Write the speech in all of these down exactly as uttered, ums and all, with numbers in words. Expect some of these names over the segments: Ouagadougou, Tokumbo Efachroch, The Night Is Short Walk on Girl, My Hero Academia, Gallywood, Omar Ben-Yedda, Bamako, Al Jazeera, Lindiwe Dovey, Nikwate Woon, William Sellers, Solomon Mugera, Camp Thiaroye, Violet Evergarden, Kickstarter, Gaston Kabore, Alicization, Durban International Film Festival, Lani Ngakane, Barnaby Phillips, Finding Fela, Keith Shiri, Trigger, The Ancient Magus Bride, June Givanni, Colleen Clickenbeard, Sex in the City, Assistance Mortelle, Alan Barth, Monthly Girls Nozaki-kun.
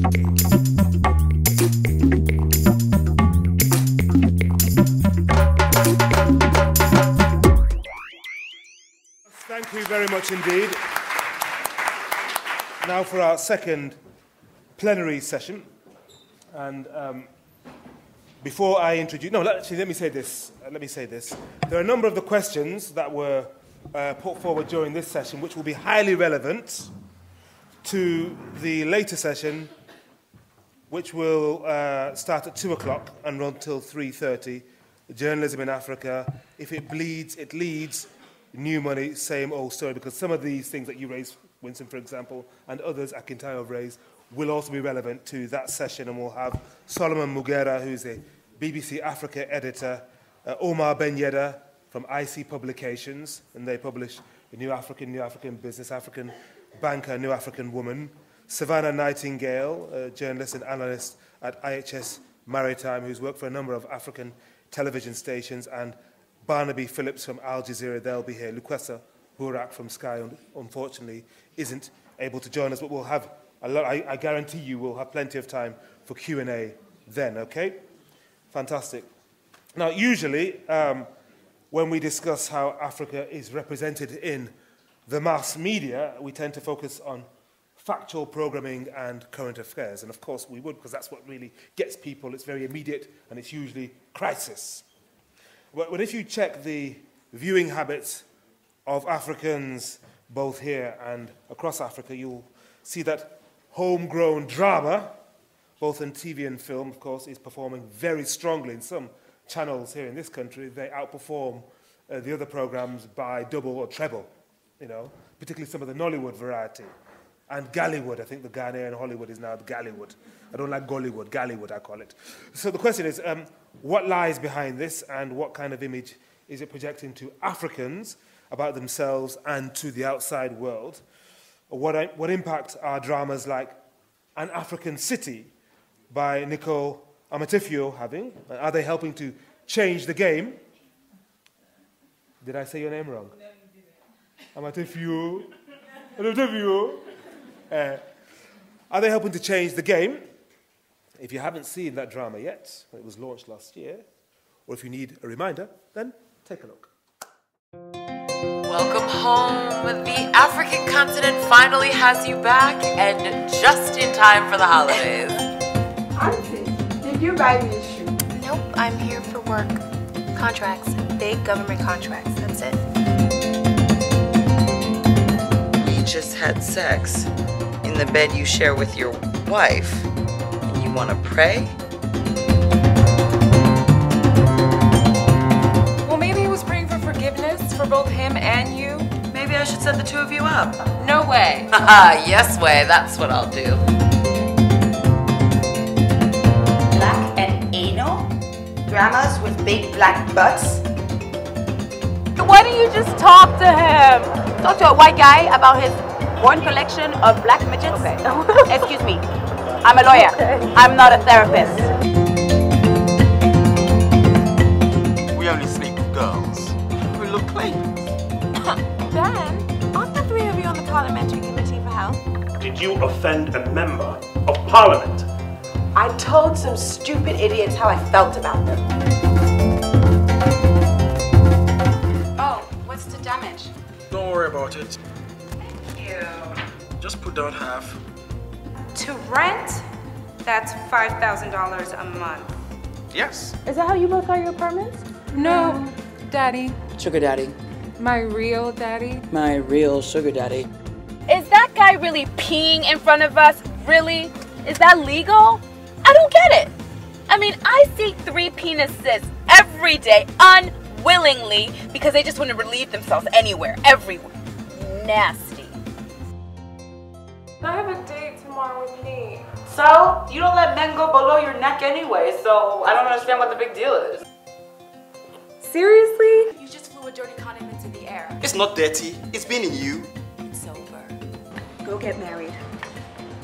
Thank you very much indeed. Now for our second plenary session. And um, before I introduce... No, actually, let me say this. Let me say this. There are a number of the questions that were uh, put forward during this session which will be highly relevant to the later session, which will uh, start at two o'clock and run till three thirty. Journalism in Africa, if it bleeds, it leads. New money, same old story, because some of these things that you raised, Winston, for example, and others Akintayo have raised, will also be relevant to that session, and we'll have Solomon Mugera, who's a B B C Africa editor, uh, Omar Ben-Yedda from I C Publications, and they publish New African, New African Business, African Banker, New African Woman, Savannah Nightingale, a journalist and analyst at I H S Maritime, who's worked for a number of African television stations, and Barnaby Phillips from Al Jazeera. They'll be here. Lukwesa Burak from Sky, unfortunately, isn't able to join us, but we'll have a lot. I, I guarantee you we'll have plenty of time for Q and A then, okay? Fantastic. Now, usually, um, when we discuss how Africa is represented in the mass media, we tend to focus on factual programming and current affairs, and of course we would, because that's what really gets people. It's very immediate, and it's usually crisis. But if you check the viewing habits of Africans, both here and across Africa, you'll see that homegrown drama, both in T V and film, of course, is performing very strongly. In some channels here in this country, they outperform uh, the other programs by double or treble, you know, particularly some of the Nollywood variety. And Gallywood, I think the Ghanaian Hollywood is now the Gallywood. I don't like Gollywood, Gallywood I call it. So the question is, um, what lies behind this, and what kind of image is it projecting to Africans about themselves and to the outside world? What, what impact are dramas like An African City by Nicole Amarteifio having? Are they helping to change the game? Did I say your name wrong? No, you didn't. Amarteifio. Amarteifio. Uh, are they helping to change the game? If you haven't seen that drama yet, it was launched last year, or if you need a reminder, then take a look. Welcome home. The African continent finally has you back, and just in time for the holidays. Auntie, did you buy me a shoe? Nope, I'm here for work. Contracts, big government contracts, that's it. We just had sex. In the bed you share with your wife, and you want to pray? Well, maybe he was praying for forgiveness for both him and you. Maybe I should set the two of you up. No way. Haha, yes way, that's what I'll do. Black and anal? Dramas with big black butts? Why don't you just talk to him? Talk to a white guy about his one collection of black midgets. Okay. Excuse me, I'm a lawyer. Okay. I'm not a therapist. We only sleep with girls who look clean. Ben, aren't the three of you on the parliamentary committee for health? Did you offend a member of parliament? I told some stupid idiots how I felt about them. Oh, what's the damage? Don't worry about it. Just put down half. To rent? That's five thousand dollars a month. Yes. Is that how you both got your apartments? No, um, Daddy. Sugar Daddy. My real daddy. My real sugar daddy. Is that guy really peeing in front of us? Really? Is that legal? I don't get it. I mean, I see three penises every day, unwillingly, because they just want to relieve themselves anywhere, everywhere. Nasty. I have a date tomorrow with me. So, you don't let men go below your neck anyway, so I don't understand what the big deal is. Seriously? You just flew a dirty condom into the air. It's not dirty, it's been in you. It's over. Go get married.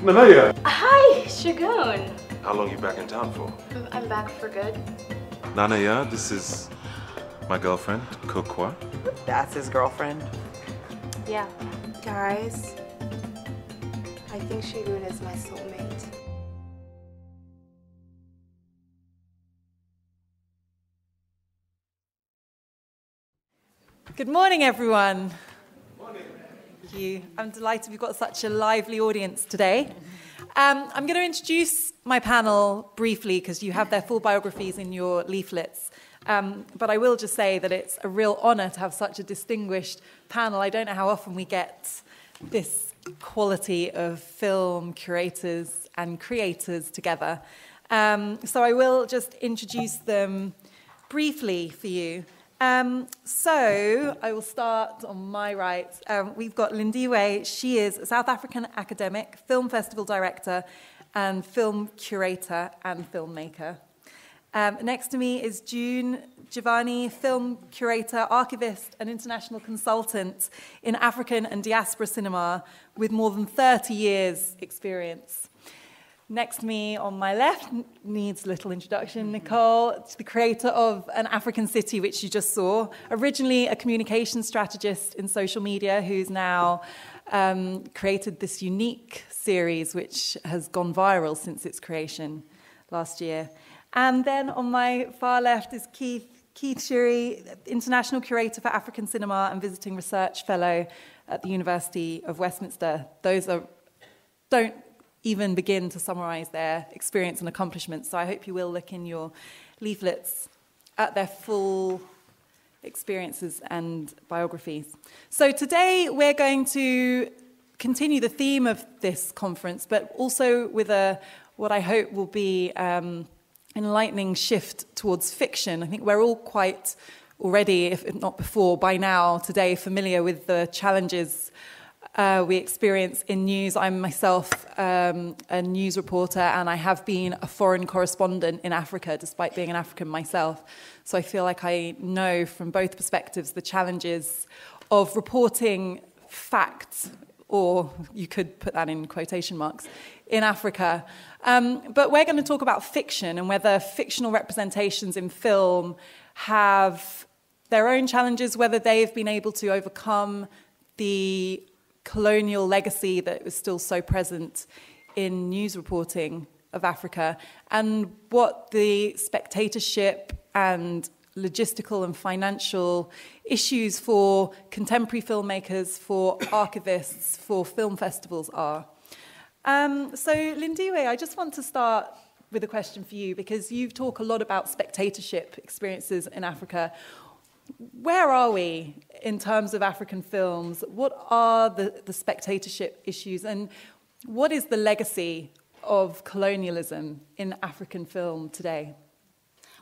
Malaya! Hi, Shagun. How long are you back in town for? I'm back for good. Nanaya, this is my girlfriend, Kokwa. That's his girlfriend? Yeah. Guys, I think Shagun is my soulmate. Good morning, everyone. Good morning. Thank you. I'm delighted we've got such a lively audience today. Um, I'm going to introduce my panel briefly because you have their full biographies in your leaflets. Um, but I will just say that it's a real honor to have such a distinguished panel. I don't know how often we get this quality of film curators and creators together. Um, so I will just introduce them briefly for you. Um, so, I will start on my right. Um, we've got Lindiwe. She is a South African academic, film festival director, and film curator and filmmaker. Um, next to me is June Givanni, film curator, archivist, and international consultant in African and diaspora cinema with more than thirty years' experience. Next to me, on my left, needs little introduction, Nicole, the creator of An African City, which you just saw. Originally a communication strategist in social media, who's now um, created this unique series, which has gone viral since its creation last year. And then on my far left is Keith, Keith Shiri, international curator for African cinema and visiting research fellow at the University of Westminster. Those are, don't... even begin to summarize their experience and accomplishments. So I hope you will look in your leaflets at their full experiences and biographies. So today we're going to continue the theme of this conference, but also with a what I hope will be um, enlightening shift towards fiction. I think we're all quite already, if not before, by now, today, familiar with the challenges Uh, we experience in news. I'm myself um, a news reporter, and I have been a foreign correspondent in Africa, despite being an African myself. So I feel like I know from both perspectives the challenges of reporting facts, or you could put that in quotation marks, in Africa. Um, but we're going to talk about fiction and whether fictional representations in film have their own challenges, whether they've been able to overcome the colonial legacy that was still so present in news reporting of Africa, and what the spectatorship and logistical and financial issues for contemporary filmmakers, for archivists, for film festivals are. Um, so Lindiwe, I just want to start with a question for you, because you talk a lot about spectatorship experiences in Africa. Where are we in terms of African films? What are the, the spectatorship issues, and what is the legacy of colonialism in African film today?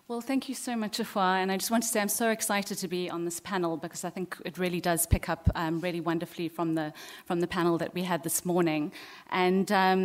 Well, thank you so much, Afua, and I just want to say I'm so excited to be on this panel, because I think it really does pick up um, really wonderfully from the from the panel that we had this morning. And um,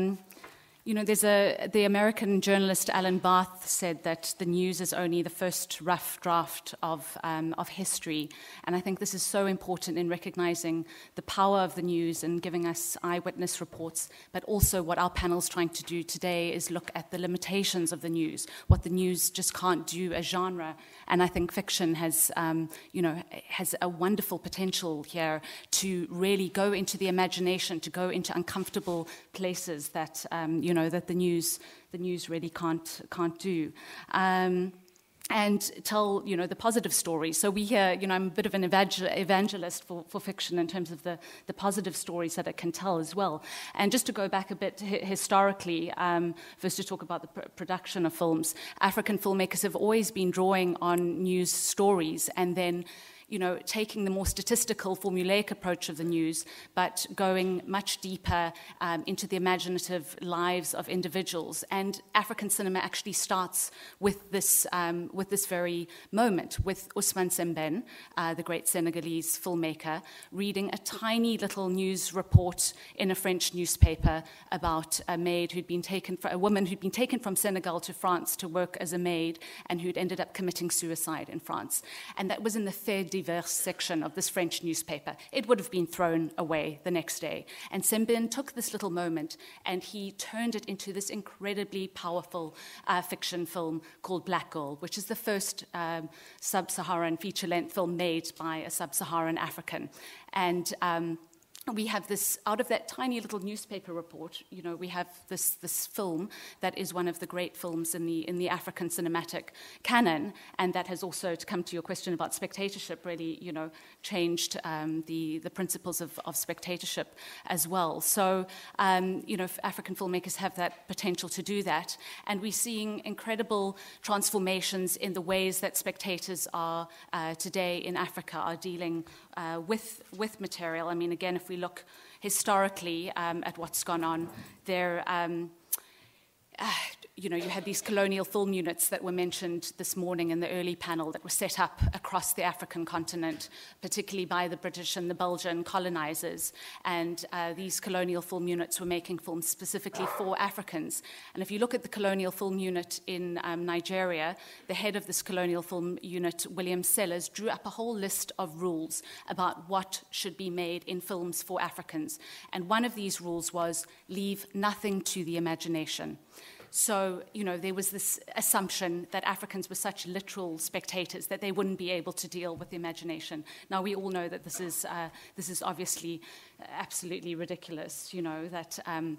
you know, there's a, the American journalist Alan Barth said that the news is only the first rough draft of, um, of history, and I think this is so important in recognizing the power of the news and giving us eyewitness reports, but also what our panel's trying to do today is look at the limitations of the news, what the news just can't do as genre, and I think fiction has, um, you know, has a wonderful potential here to really go into the imagination, to go into uncomfortable places that, um, you know, that the news, the news really can't can't do, um, and tell, you know, the positive stories. So we hear, you know, I'm a bit of an evangel evangelist for, for fiction in terms of the the positive stories that it can tell as well. And just to go back a bit hi historically, um, first to talk about the pr production of films, African filmmakers have always been drawing on news stories, and then, you know, taking the more statistical, formulaic approach of the news, but going much deeper um, into the imaginative lives of individuals. And African cinema actually starts with this, um, with this very moment, with Ousmane Sembène, uh, the great Senegalese filmmaker, reading a tiny little news report in a French newspaper about a maid who'd been taken, for, a woman who'd been taken from Senegal to France to work as a maid, and who'd ended up committing suicide in France. And that was in the third diverse section of this French newspaper. It would have been thrown away the next day. And Sembène took this little moment and he turned it into this incredibly powerful uh, fiction film called Black Girl, which is the first um, sub-Saharan feature-length film made by a sub-Saharan African. And um, we have this, out of that tiny little newspaper report, you know, we have this this film that is one of the great films in the in the African cinematic canon, and that has also, to come to your question about spectatorship, really, you know, changed um, the the principles of, of spectatorship as well. So, um, you know, African filmmakers have that potential to do that, and we're seeing incredible transformations in the ways that spectators are uh, today in Africa are dealing uh, with with material. I mean, again, if we look historically um, at what's gone on there, um, uh, you know, you had these colonial film units that were mentioned this morning in the early panel that were set up across the African continent, particularly by the British and the Belgian colonizers. And uh, these colonial film units were making films specifically for Africans. And if you look at the colonial film unit in um, Nigeria, the head of this colonial film unit, William Sellers, drew up a whole list of rules about what should be made in films for Africans. And one of these rules was, leave nothing to the imagination. So, you know, there was this assumption that Africans were such literal spectators that they wouldn't be able to deal with the imagination. Now, we all know that this is, uh, this is obviously absolutely ridiculous, you know, that... Um,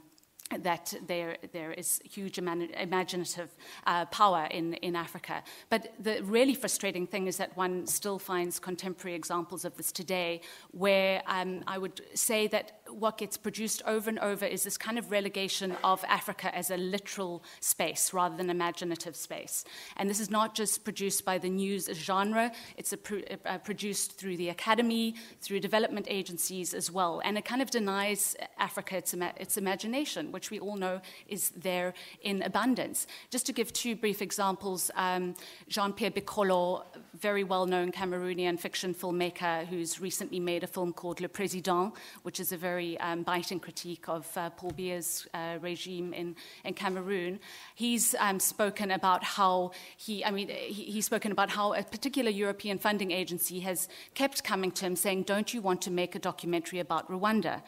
that there, there is huge imaginative uh, power in, in Africa. But the really frustrating thing is that one still finds contemporary examples of this today, where um, I would say that what gets produced over and over is this kind of relegation of Africa as a literal space rather than imaginative space. And this is not just produced by the news genre, it's a pro uh, produced through the academy, through development agencies as well. And it kind of denies Africa its, ima its imagination, which which we all know is there in abundance. Just to give two brief examples, um, Jean-Pierre Bekolo, very well-known Cameroonian fiction filmmaker who's recently made a film called Le Président, which is a very um, biting critique of uh, Paul Biya's uh, regime in, in Cameroon. He's um, spoken about how he, I mean, he, he's spoken about how a particular European funding agency has kept coming to him saying, don't you want to make a documentary about Rwanda?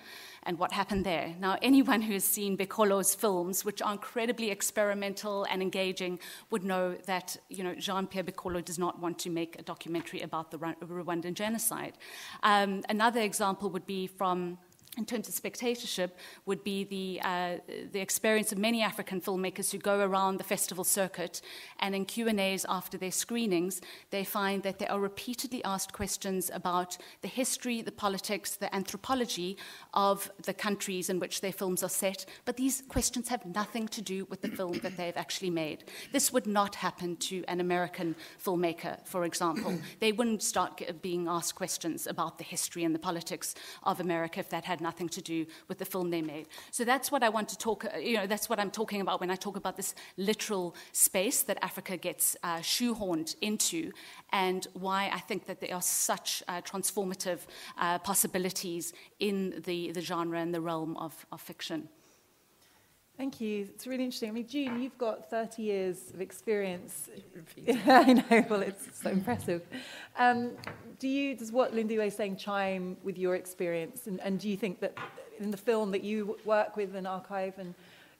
And what happened there. Now, anyone who has seen Bekolo's films, which are incredibly experimental and engaging, would know that, you know, Jean-Pierre Bekolo does not want to make a documentary about the Rwandan genocide. Um, another example would be from... in terms of spectatorship, would be the, uh, the experience of many African filmmakers who go around the festival circuit, and in Q and A's after their screenings, they find that they are repeatedly asked questions about the history, the politics, the anthropology of the countries in which their films are set, but these questions have nothing to do with the film that they've actually made. This would not happen to an American filmmaker, for example. They wouldn't start being asked questions about the history and the politics of America if that had nothing to do with the film they made. So that's what I want to talk, you know, that's what I'm talking about when I talk about this literal space that Africa gets uh, shoehorned into, and why I think that there are such uh, transformative uh, possibilities in the, the genre and the realm of, of fiction. Thank you. It's really interesting. I mean, June, you've got thirty years of experience. I know. Well, it's so impressive. Um, do you, does what Lindiwe is saying chime with your experience? And, and do you think that in the film that you work with and archive, and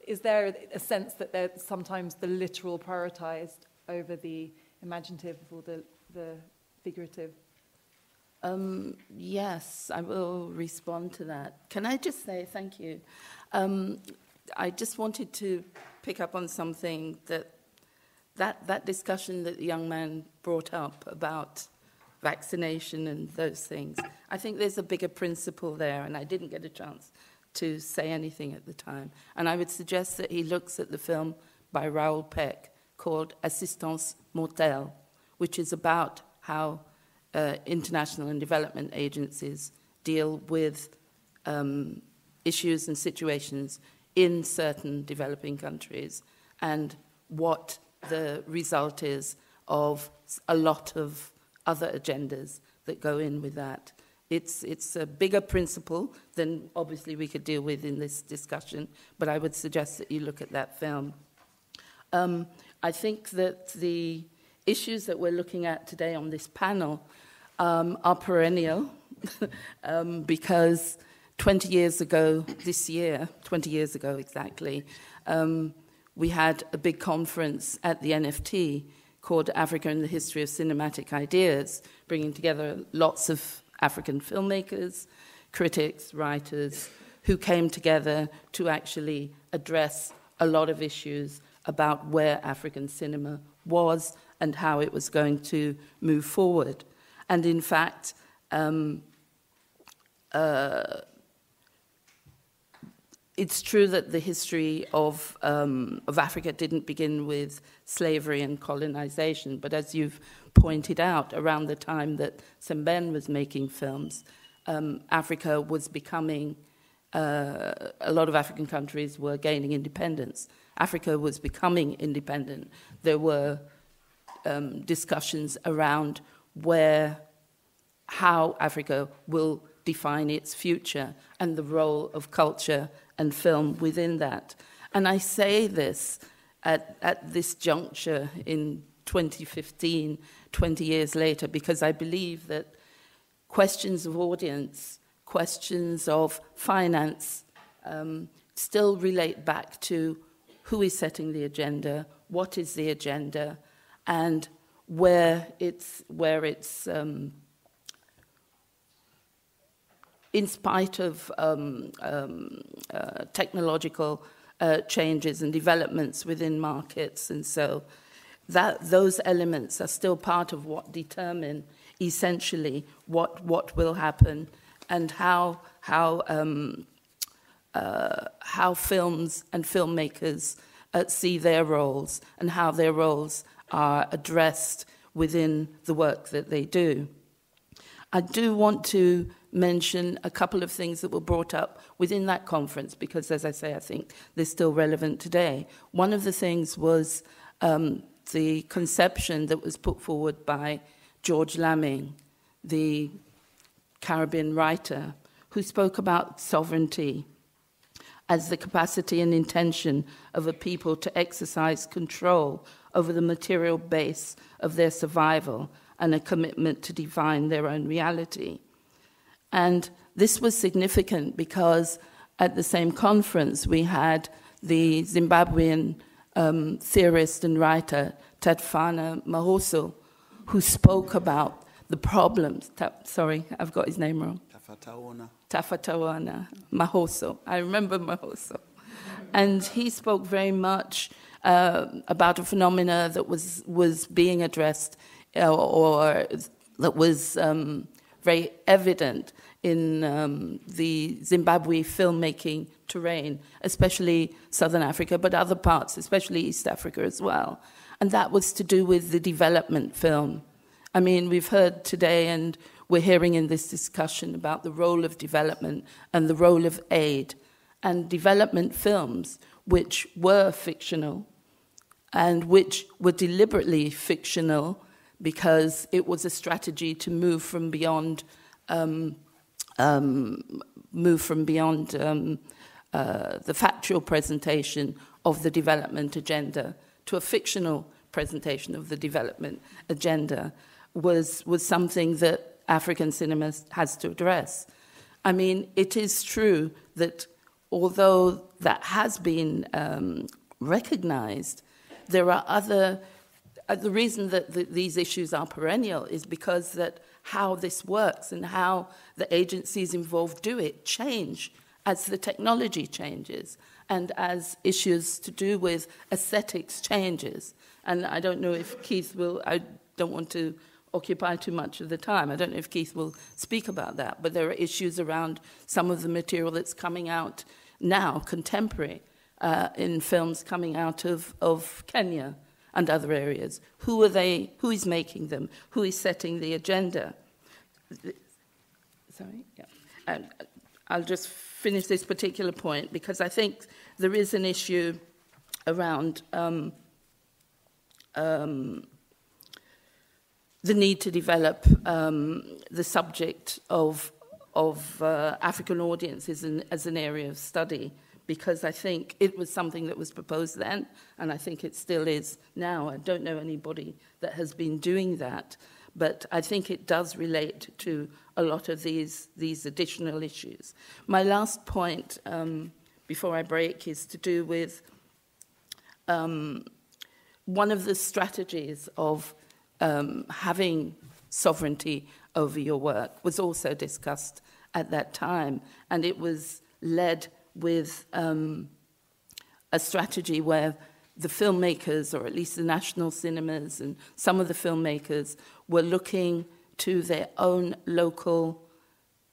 is there a sense that they're sometimes the literal prioritized over the imaginative or the, the figurative? Um, yes, I will respond to that. Can I just say thank you? Um, I just wanted to pick up on something that, that that discussion that the young man brought up about vaccination and those things. I think there's a bigger principle there, and I didn't get a chance to say anything at the time. And I would suggest that he looks at the film by Raoul Peck called Assistance Mortelle, which is about how uh, international and development agencies deal with um, issues and situations in certain developing countries, and what the result is of a lot of other agendas that go in with that. It's, it's a bigger principle than obviously we could deal with in this discussion, but I would suggest that you look at that film. Um, I think that the issues that we're looking at today on this panel um, are perennial um, because twenty years ago this year, twenty years ago exactly, um, we had a big conference at the N F T called Africa and the History of Cinematic Ideas, bringing together lots of African filmmakers, critics, writers, who came together to actually address a lot of issues about where African cinema was and how it was going to move forward. And in fact, um, uh, it's true that the history of, um, of Africa didn't begin with slavery and colonization, but as you've pointed out, around the time that Sembène was making films, um, Africa was becoming... Uh, a lot of African countries were gaining independence. Africa was becoming independent. There were um, discussions around where, how Africa will define its future and the role of culture and film within that. And I say this at, at this juncture in twenty fifteen, twenty years later, because I believe that questions of audience, questions of finance um, still relate back to who is setting the agenda, what is the agenda, and where it's, where it's um, in spite of um, um, uh, technological uh, changes and developments within markets. And so that, those elements are still part of what determine essentially what, what will happen and how, how, um, uh, how films and filmmakers uh, see their roles and how their roles are addressed within the work that they do. I do want to mention a couple of things that were brought up within that conference because, as I say, I think they're still relevant today. One of the things was um, the conception that was put forward by George Lamming, the Caribbean writer, who spoke about sovereignty as the capacity and intention of a people to exercise control over the material base of their survival and a commitment to define their own reality. And this was significant because at the same conference we had the Zimbabwean um, theorist and writer Tafataona Mahoso, who spoke about the problems, ta, sorry, I've got his name wrong. Tafataona. Tafataona Mahoso. I remember Mahoso. And he spoke very much uh, about a phenomena that was, was being addressed uh, or that was um, very evident in um, the Zimbabwe filmmaking terrain, especially Southern Africa, but other parts, especially East Africa as well. And that was to do with the development film. I mean, we've heard today and we're hearing in this discussion about the role of development and the role of aid, and development films which were fictional and which were deliberately fictional because it was a strategy to move from beyond um, um, move from beyond um, uh, the factual presentation of the development agenda to a fictional presentation of the development agenda. Was, was something that African cinema has to address. I mean, it is true that although that has been um, recognized, there are other... Uh, the reason that the, these issues are perennial is because that how this works and how the agencies involved do it change as the technology changes and as issues to do with aesthetics changes. And I don't know if Keith will... I don't want to... occupy too much of the time. I don't know if Keith will speak about that, but there are issues around some of the material that's coming out now, contemporary, uh, in films coming out of, of Kenya and other areas. Who are they, who is making them? Who is setting the agenda? Sorry, yeah. Um, I'll just finish this particular point because I think there is an issue around um, um, the need to develop um, the subject of, of uh, African audiences in, as an area of study, because I think it was something that was proposed then, and I think it still is now. I don't know anybody that has been doing that, but I think it does relate to a lot of these, these additional issues. My last point um, before I break is to do with um, one of the strategies of Um, having sovereignty over your work was also discussed at that time. And it was led with um, a strategy where the filmmakers, or at least the national cinemas and some of the filmmakers, were looking to their own local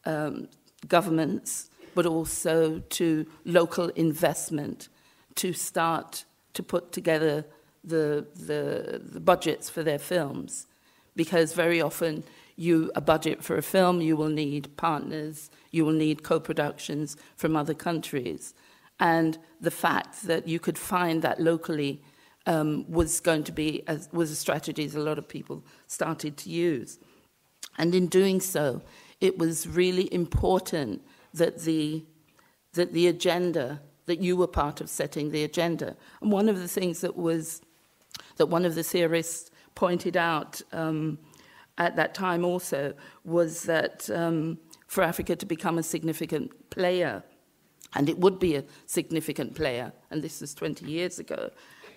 um, governments, but also to local investment to start to put together the, the, the budgets for their films. Because very often, you a budget for a film, you will need partners, you will need co-productions from other countries. And the fact that you could find that locally um, was going to be, a, was a strategy that a lot of people started to use. And in doing so, it was really important that the, that the agenda, that you were part of setting the agenda. And one of the things that was, that one of the theorists pointed out um, at that time also, was that um, for Africa to become a significant player, and it would be a significant player, and this was twenty years ago,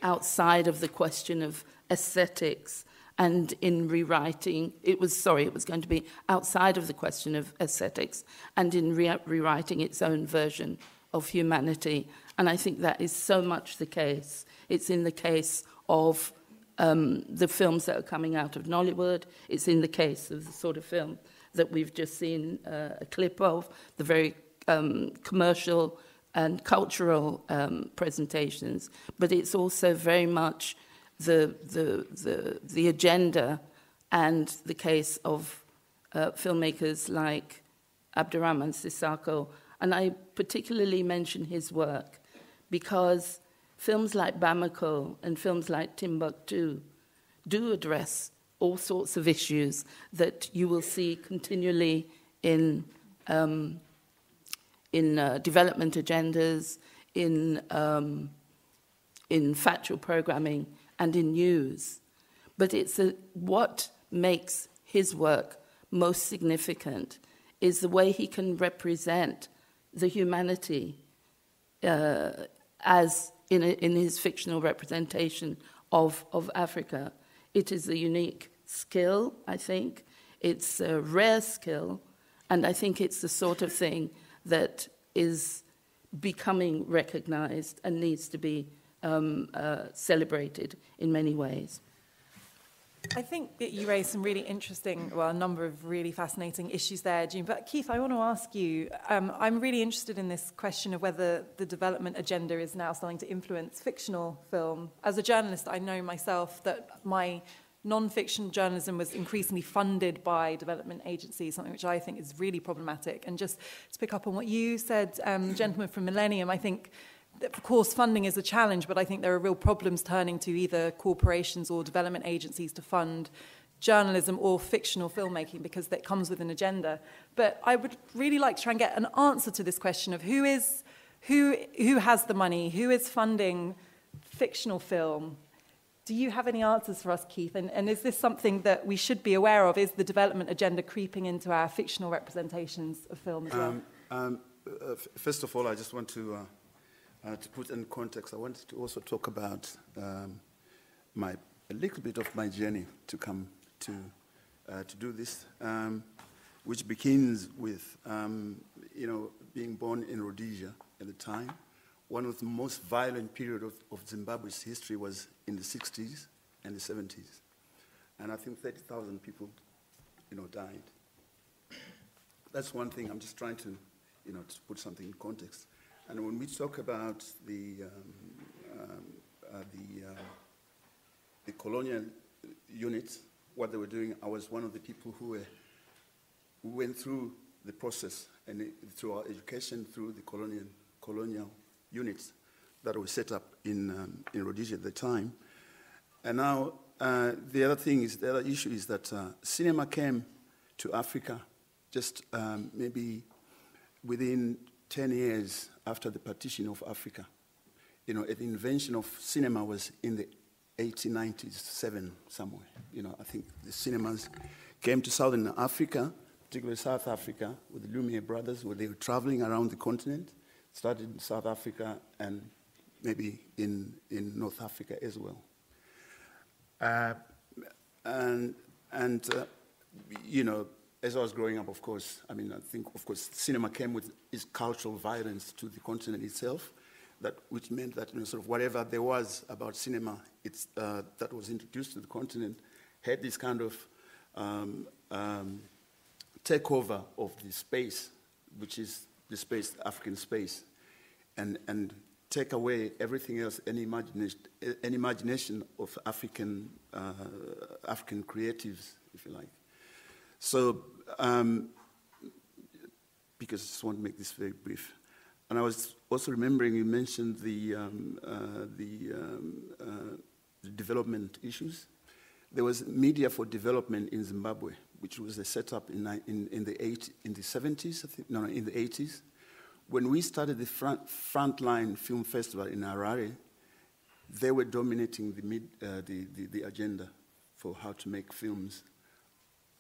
outside of the question of aesthetics and in rewriting, it was, sorry, it was going to be outside of the question of aesthetics and in re rewriting its own version of humanity. And I think that is so much the case. It's in the case of um, the films that are coming out of Nollywood. It's in the case of the sort of film that we've just seen uh, a clip of, the very Um, commercial and cultural um, presentations, but it's also very much the the the, the agenda and the case of uh, filmmakers like Abderrahmane Sissako, and I particularly mention his work because films like Bamako and films like Timbuktu do address all sorts of issues that you will see continually in. Um, in uh, development agendas, in, um, in factual programming, and in news. But it's a, what makes his work most significant is the way he can represent the humanity uh, as in, a, in his fictional representation of, of Africa. It is a unique skill, I think. It's a rare skill, and I think it's the sort of thing that is becoming recognized and needs to be um, uh, celebrated in many ways. I think that you raised some really interesting, well, a number of really fascinating issues there, June. But Keith, I want to ask you, um, I'm really interested in this question of whether the development agenda is now starting to influence fictional film. As a journalist, I know myself that my non-fiction journalism was increasingly funded by development agencies, something which I think is really problematic. And just to pick up on what you said, um, gentleman from Millennium, I think, that of course, funding is a challenge, but I think there are real problems turning to either corporations or development agencies to fund journalism or fictional filmmaking, because that comes with an agenda. But I would really like to try and get an answer to this question of who is, who, who has the money, who is funding fictional film? Do you have any answers for us, Keith? And, and is this something that we should be aware of? Is the development agenda creeping into our fictional representations of film as well? Um, um, uh, first of all, I just want to, uh, uh, to put in context, I wanted to also talk about um, my, a little bit of my journey to come to, uh, to do this, um, which begins with, um, you know, being born in Rhodesia at the time. One of the most violent periods of, of Zimbabwe's history was in the sixties and the seventies. And I think thirty thousand people, you know, died. That's one thing. I'm just trying to, you know, to put something in context. And when we talk about the, um, um, uh, the, uh, the colonial units, what they were doing, I was one of the people who, were, who went through the process and it, through our education, through the colonial, colonial units that were set up in, um, in Rhodesia at the time. And now uh, the other thing is, the other issue is that uh, cinema came to Africa just um, maybe within ten years after the partition of Africa. You know, the invention of cinema was in the eighteen ninety-seven somewhere. You know, I think the cinemas came to Southern Africa, particularly South Africa, with the Lumiere brothers, where they were traveling around the continent. Started in South Africa and maybe in, in North Africa as well. Uh, and, and uh, you know, as I was growing up, of course, I mean, I think, of course, cinema came with its cultural violence to the continent itself, that, which meant that, you know, sort of whatever there was about cinema it's, uh, that was introduced to the continent had this kind of um, um, takeover of the space, which is the space, the African space, and, and take away everything else, any imagination, any imagination of African, uh, African creatives, if you like. So, um, because I just want to make this very brief. And I was also remembering you mentioned the, um, uh, the, um, uh, the development issues. There was Media for Development in Zimbabwe, which was a setup in, in, in, the, eight, in the seventies, I think, no, no, in the eighties. When we started the front, Frontline Film Festival in Harare, they were dominating the, mid, uh, the, the, the agenda for how to make films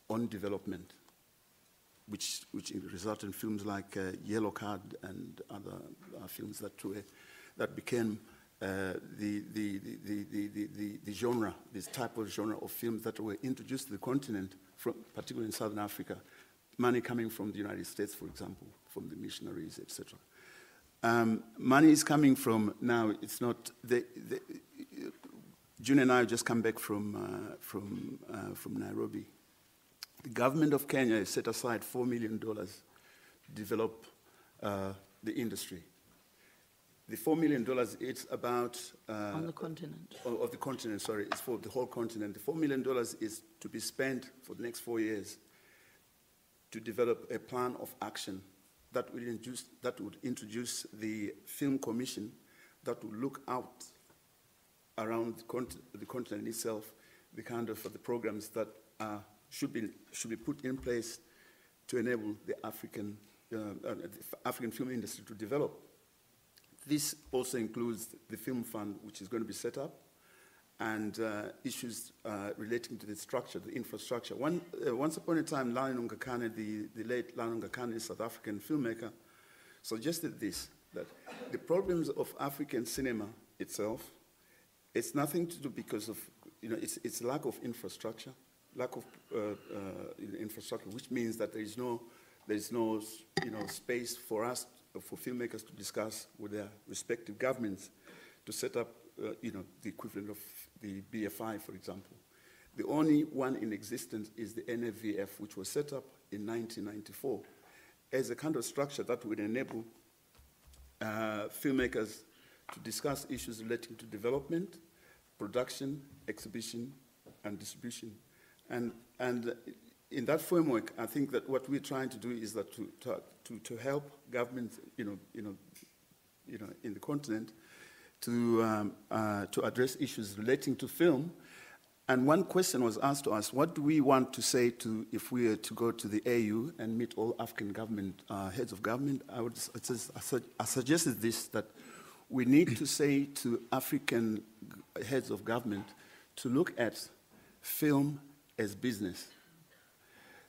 on development, which, which resulted in films like uh, Yellow Card and other uh, films that were, that became uh, the, the, the, the, the, the, the genre, this type of genre of films that were introduced to the continent, from, particularly in Southern Africa, money coming from the United States, for example, from the missionaries, et cetera. Um, money is coming from, now it's not, the, the, June and I just come back from, uh, from, uh, from Nairobi. The government of Kenya has set aside four million dollars to develop uh, the industry. The four million dollars, it's about... Uh, on the continent. Of, of the continent, sorry, it's for the whole continent. The four million dollars is to be spent for the next four years to develop a plan of action that would introduce, that would introduce the film commission that would look out around the, cont the continent itself, the kind of uh, the programs that are should be, should be put in place to enable the African, uh, uh, the African film industry to develop. This also includes the Film Fund, which is going to be set up, and uh, issues uh, relating to the structure, the infrastructure. One, uh, once upon a time, Lani Ngakane, the, the late Lani Ngakane, South African filmmaker, suggested this, that the problems of African cinema itself, it's nothing to do because of, you know, it's, it's lack of infrastructure, lack of uh, uh, infrastructure, which means that there is no, there is no, you know, space for us, for filmmakers to discuss with their respective governments to set up, uh, you know, the equivalent of the B F I, for example. The only one in existence is the N A V F, which was set up in nineteen ninety-four as a kind of structure that would enable uh, filmmakers to discuss issues relating to development, production, exhibition, and distribution. And, and in that framework, I think that what we're trying to do is that to, to, to help governments, you know, you know, you know, in the continent, to um, uh, to address issues relating to film. And one question was asked to us: what do we want to say to, if we are to go to the A U and meet all African government uh, heads of government? I would, I suggested this, that we need to say to African heads of government to look at film as business.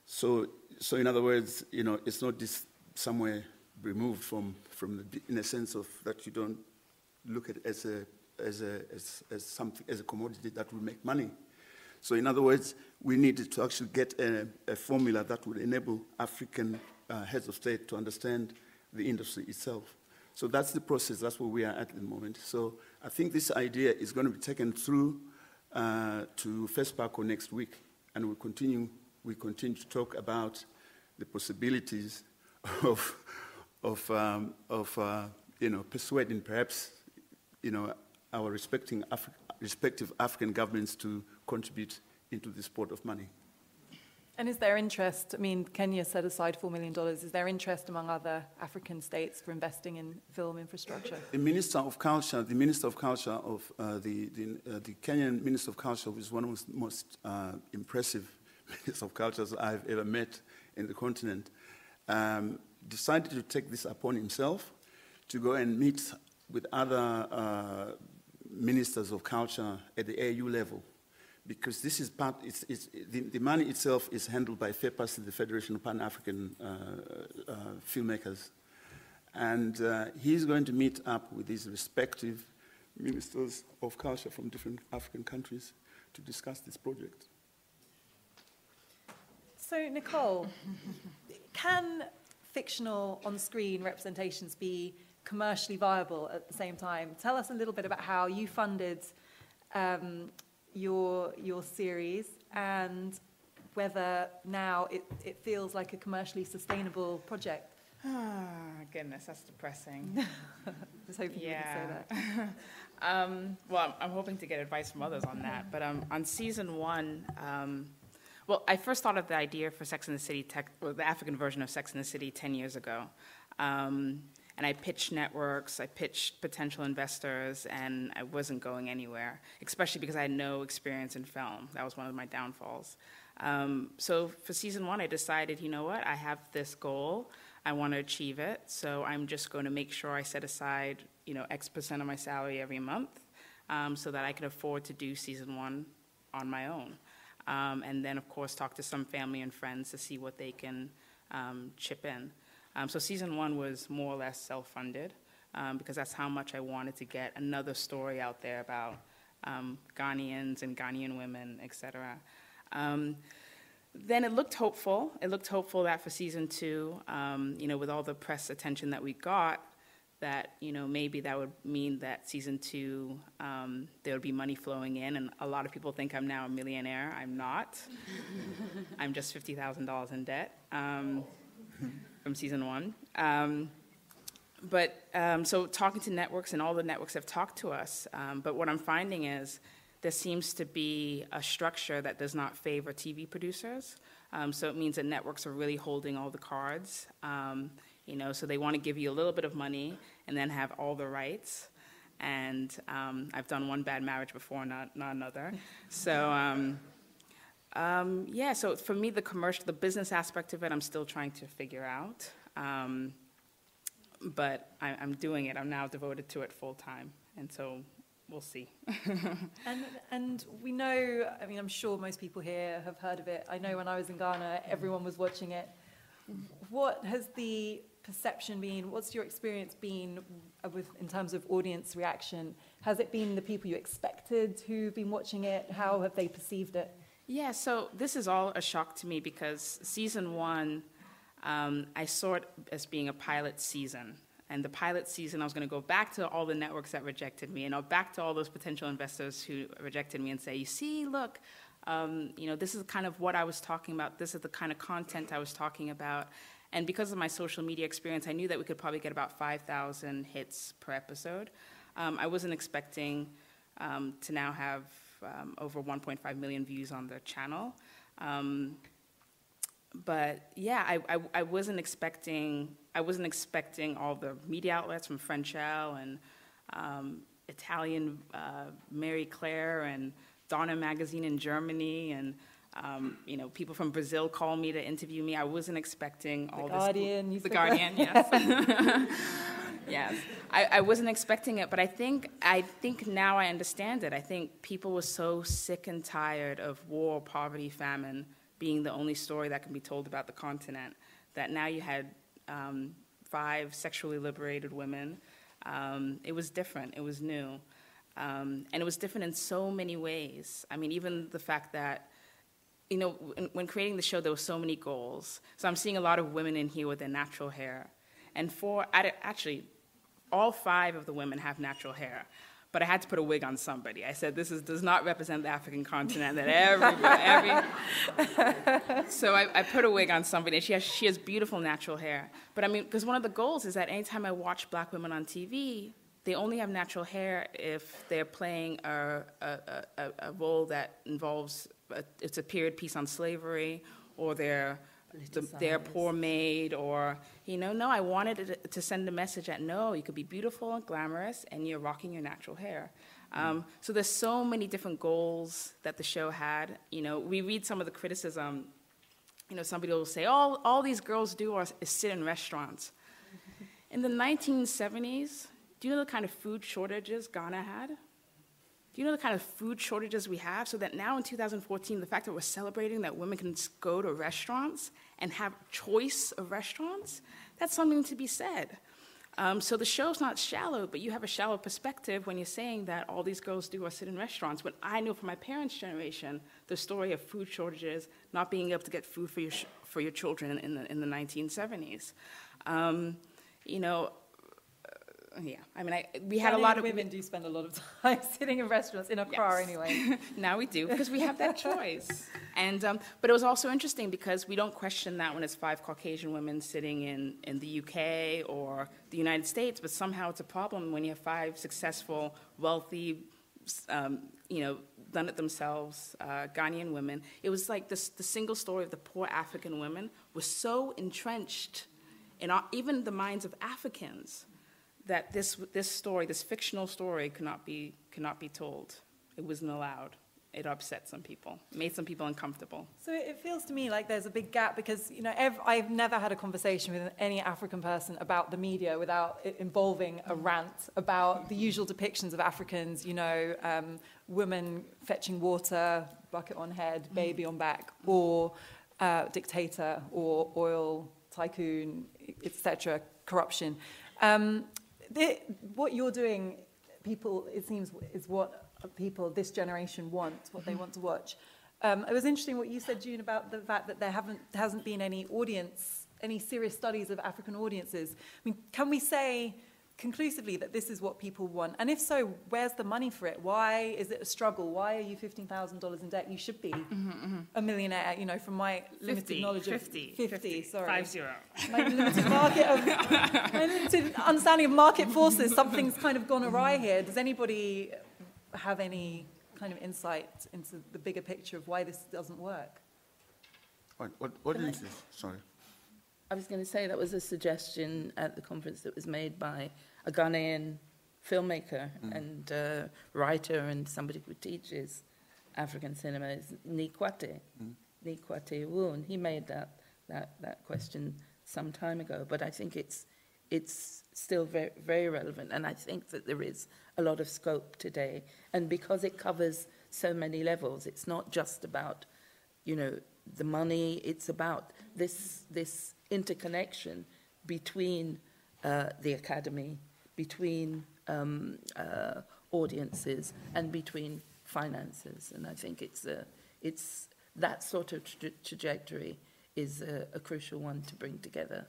So, so in other words, you know, it's not this somewhere removed from, from the, in a sense of that you don't look at it as a, as a, as, as something, as a commodity that will make money. So in other words, we needed to actually get a, a formula that would enable African uh, heads of state to understand the industry itself. So that's the process, that's where we are at the moment. So I think this idea is going to be taken through uh, to FESPACO next week. And we continue, we continue to talk about the possibilities of, of, um, of uh, you know, persuading perhaps, you know, our respecting Afri respective African governments to contribute into this pot of money. And is there interest, I mean, Kenya set aside four million dollars, is there interest among other African states for investing in film infrastructure? The Minister of Culture, the Minister of Culture of uh, the, the, uh, the Kenyan Minister of Culture is one of the most uh, impressive Ministers of Cultures I've ever met in the continent, um, decided to take this upon himself to go and meet with other uh, ministers of culture at the A U level. Because this is part, it's, it's, the, the money itself is handled by FEPAS, the Federation of Pan-African uh, uh, Filmmakers. And uh, he's going to meet up with his respective ministers of culture from different African countries to discuss this project. So, Nicole, can fictional on-screen representations be commercially viable at the same time? Tell us a little bit about how you funded um, your, your series and whether now it, it feels like a commercially sustainable project. Ah, oh, goodness, that's depressing. Just hoping yeah. you can say that. um, well, I'm hoping to get advice from others on that. But um, on season one, um, well, I first thought of the idea for Sex in the City, tech, or the African version of Sex in the City, ten years ago. Um, and I pitched networks, I pitched potential investors, and I wasn't going anywhere, especially because I had no experience in film. That was one of my downfalls. Um, so for season one, I decided, you know what, I have this goal. I want to achieve it, so I'm just going to make sure I set aside, you know, X percent of my salary every month, um, so that I can afford to do season one on my own. Um, and then, of course, talk to some family and friends to see what they can um, chip in. Um, so season one was more or less self-funded, um, because that's how much I wanted to get another story out there about um, Ghanaians and Ghanaian women, et cetera. Um, Then it looked hopeful. It looked hopeful that for season two, um, you know, with all the press attention that we got, that, you know, maybe that would mean that season two, um, there would be money flowing in. And a lot of people think I'm now a millionaire. I'm not. I'm just fifty thousand dollars in debt um, from season one. Um, but um, so talking to networks, and all the networks have talked to us. Um, but what I'm finding is, there seems to be a structure that does not favor T V producers. Um, so it means that networks are really holding all the cards. Um, you know, so they want to give you a little bit of money and then have all the rights. And um, I've done one bad marriage before, not, not another. So um, um, yeah, so for me, the commercial, the business aspect of it, I'm still trying to figure out. Um, but I, I'm doing it. I'm now devoted to it full time. And so we'll see. and, and we know, I mean, I'm sure most people here have heard of it. I know when I was in Ghana, everyone was watching it. What has the perception been? What's your experience been with, in terms of audience reaction? Has it been the people you expected who've been watching it? How have they perceived it? Yeah, so this is all a shock to me because season one, um, I saw it as being a pilot season. And the pilot season, I was going to go back to all the networks that rejected me, and I'll back to all those potential investors who rejected me and say, you see, look, um, you know, this is kind of what I was talking about. This is the kind of content I was talking about. And because of my social media experience, I knew that we could probably get about five thousand hits per episode. Um, I wasn't expecting um, to now have um, over one point five million views on the channel. Um, But yeah, I, I, I wasn't expecting I wasn't expecting all the media outlets from Frenchelle and um, Italian uh, Mary Claire and Donna magazine in Germany and um, you know, people from Brazil call me to interview me. I wasn't expecting all this. The Guardian. The Guardian, yes. Yes, I, I wasn't expecting it, but I think I think now I understand it. I think people were so sick and tired of war, poverty, famine being the only story that can be told about the continent, that now you had um, five sexually liberated women. Um, it was different, it was new. Um, and it was different in so many ways. I mean, even the fact that, you know, when, when creating the show, there were so many goals. So I'm seeing a lot of women in here with their natural hair. And four, actually, all five of the women have natural hair. But I had to put a wig on somebody. I said, this is, does not represent the African continent. That every, every. So I, I put a wig on somebody, and she has, she has beautiful natural hair. But I mean, because one of the goals is that anytime I watch black women on T V, they only have natural hair if they're playing a, a, a, a role that involves, a, it's a period piece on slavery, or they're, the, they're poor maid, or, you know, no, I wanted to send a message that, no, you could be beautiful and glamorous, and you're rocking your natural hair. Um, so there's so many different goals that the show had. You know, we read some of the criticism. You know, somebody will say, all, all these girls do are, is sit in restaurants. In the nineteen seventies, do you know the kind of food shortages Ghana had? Do you know the kind of food shortages we have? So that now in two thousand fourteen, the fact that we're celebrating that women can go to restaurants and have choice of restaurants, that's something to be said. Um, so the show's not shallow, but you have a shallow perspective when you're saying that all these girls do are sit in restaurants. When I knew from my parents' generation the story of food shortages, not being able to get food for your sh for your children in the in the nineteen seventies. Um, you know, uh, yeah. I mean, I, we had a lot of women do spend a lot of time sitting in restaurants in a yes. car anyway. Now we do because we have that choice. And um, but it was also interesting because we don't question that when it's five Caucasian women sitting in, in the U K or the United States, but somehow it's a problem when you have five successful, wealthy, um, you know, done-it-themselves uh, Ghanaian women. It was like this, the single story of the poor African women was so entrenched in our, even the minds of Africans that this, this story, this fictional story could not be, could not be told. It wasn't allowed. It upset some people, made some people uncomfortable. So it feels to me like there's a big gap because, you know, ev I've never had a conversation with any African person about the media without it involving a rant about the usual depictions of Africans, you know, um, women fetching water, bucket on head, baby on back, or uh, dictator, or oil tycoon, et cetera, corruption. Um, they, what you're doing, people, it seems, is what people this generation want, what they want to watch. Um, it was interesting what you said, June, about the fact that there haven't hasn't been any audience, any serious studies of African audiences. I mean, can we say conclusively that this is what people want? And if so, where's the money for it? Why is it a struggle? Why are you fifteen thousand dollars in debt? You should be mm-hmm, mm-hmm. a millionaire, you know, from my limited fifty, knowledge of... fifty, fifty, fifty, sorry. Five zero. My limited market of... my limited understanding of market forces. Something's kind of gone awry here. Does anybody... have any kind of insight into the bigger picture of why this doesn't work? What, what, what is this? Sorry. I was going to say that was a suggestion at the conference that was made by a Ghanaian filmmaker mm. and uh, writer and somebody who teaches African cinema, is Nikwate. Mm. Nikwate Woon. He made that, that, that question some time ago, but I think it's, it's still very, very relevant, and I think that there is a lot of scope today, and because it covers so many levels, it's not just about, you know, the money, it's about this, this interconnection between uh, the academy, between um, uh, audiences, and between finances, and I think it's, a, it's that sort of tra trajectory is a, a crucial one to bring together,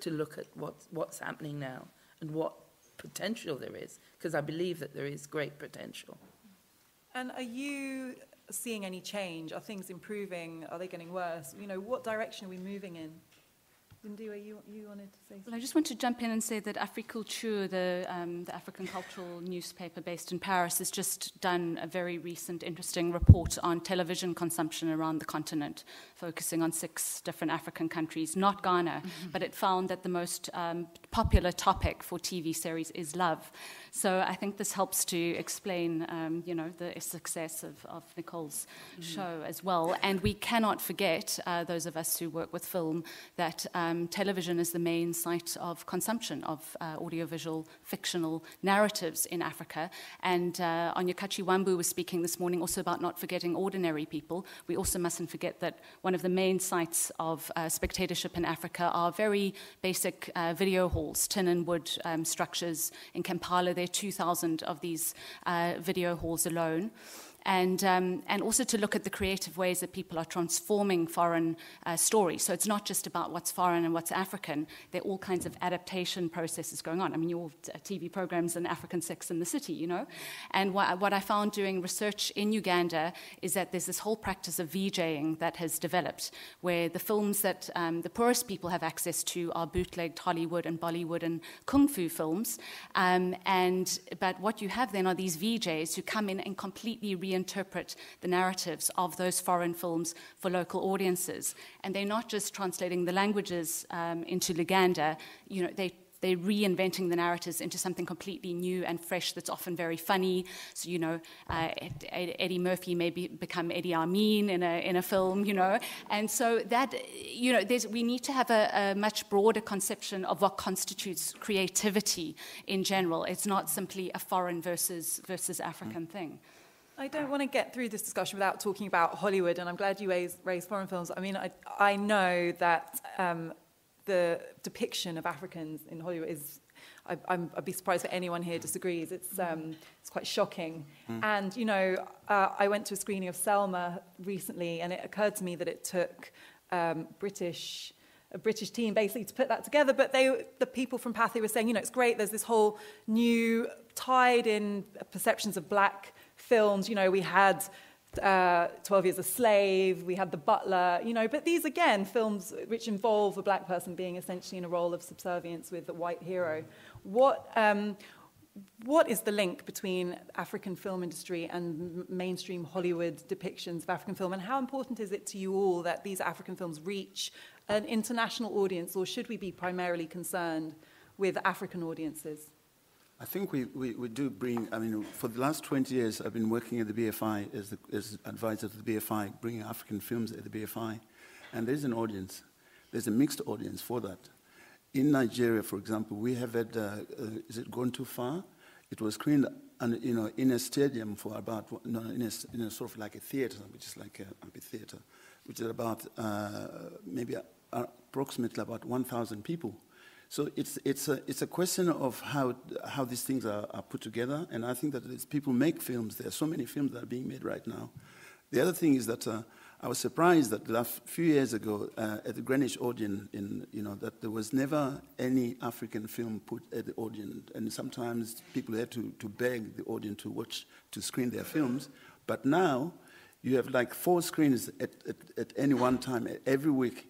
to look at what's, what's happening now, and what potential there is, because I believe that there is great potential. And are you seeing any change? Are things improving? Are they getting worse? You know, what direction are we moving in? Lindiwe, you, you wanted to say something? Well, I just want to jump in and say that Africulture, the, um, the African cultural newspaper based in Paris, has just done a very recent, interesting report on television consumption around the continent, focusing on six different African countries, not Ghana, mm-hmm. but it found that the most um, popular topic for T V series is love. So I think this helps to explain, um, you know, the success of, of Nicole's mm-hmm. show as well. And we cannot forget, uh, those of us who work with film, that... Um, Um, television is the main site of consumption of uh, audiovisual fictional narratives in Africa. And uh, Onyekachi Wambu was speaking this morning also about not forgetting ordinary people. We also mustn't forget that one of the main sites of uh, spectatorship in Africa are very basic uh, video halls, tin and wood um, structures. In Kampala, there are two thousand of these uh, video halls alone. And, um, and also to look at the creative ways that people are transforming foreign uh, stories. So it's not just about what's foreign and what's African. There are all kinds of adaptation processes going on. I mean, your T V programs in African Sex in the City, you know. And what, what I found doing research in Uganda is that there's this whole practice of VJing that has developed, where the films that um, the poorest people have access to are bootlegged Hollywood and Bollywood and Kung Fu films. Um, and, but what you have then are these V Js who come in and completely reinterpret interpret the narratives of those foreign films for local audiences. And they're not just translating the languages um, into Luganda, you know, they, they're reinventing the narratives into something completely new and fresh that's often very funny. So, you know, uh, Eddie Murphy may be, become Eddie Amin in a, in a film, you know. And so that, you know, there's, we need to have a, a much broader conception of what constitutes creativity in general. It's not simply a foreign versus, versus African mm. thing. I don't want to get through this discussion without talking about Hollywood, and I'm glad you raised raise foreign films. I mean, I, I know that um, the depiction of Africans in Hollywood is I, I'm, I'd be surprised if anyone here disagrees. It's, um, it's quite shocking. Mm. And, you know, uh, I went to a screening of Selma recently, and it occurred to me that it took um, British... a British team basically to put that together, but they, the people from Pathé were saying, you know, it's great, there's this whole new tide in perceptions of black films, you know, we had uh, twelve years a slave, we had The Butler, you know, but these, again, films which involve a black person being essentially in a role of subservience with a white hero. What, um, what is the link between African film industry and mainstream Hollywood depictions of African film, and how important is it to you all that these African films reach an international audience, or should we be primarily concerned with African audiences? I think we, we, we do bring, I mean, for the last twenty years, I've been working at the B F I as, the, as advisor to the B F I, bringing African films at the B F I. And there's an audience, there's a mixed audience for that. In Nigeria, for example, we have had, uh, uh, is it Gone Too Far? It was screened, and, you know, in a stadium for about, no, in a, in a sort of like a theater, which is like an amphitheater, which is about uh, maybe a, are approximately about one thousand people. So it's, it's, a, it's a question of how, how these things are, are put together, and I think that as people make films, there are so many films that are being made right now. The other thing is that uh, I was surprised that a few years ago uh, at the Greenwich Odeon, in, you know, that there was never any African film put at the Odeon, and sometimes people had to, to beg the Odeon to watch, to screen their films, but now you have like four screens at, at, at any one time, every week.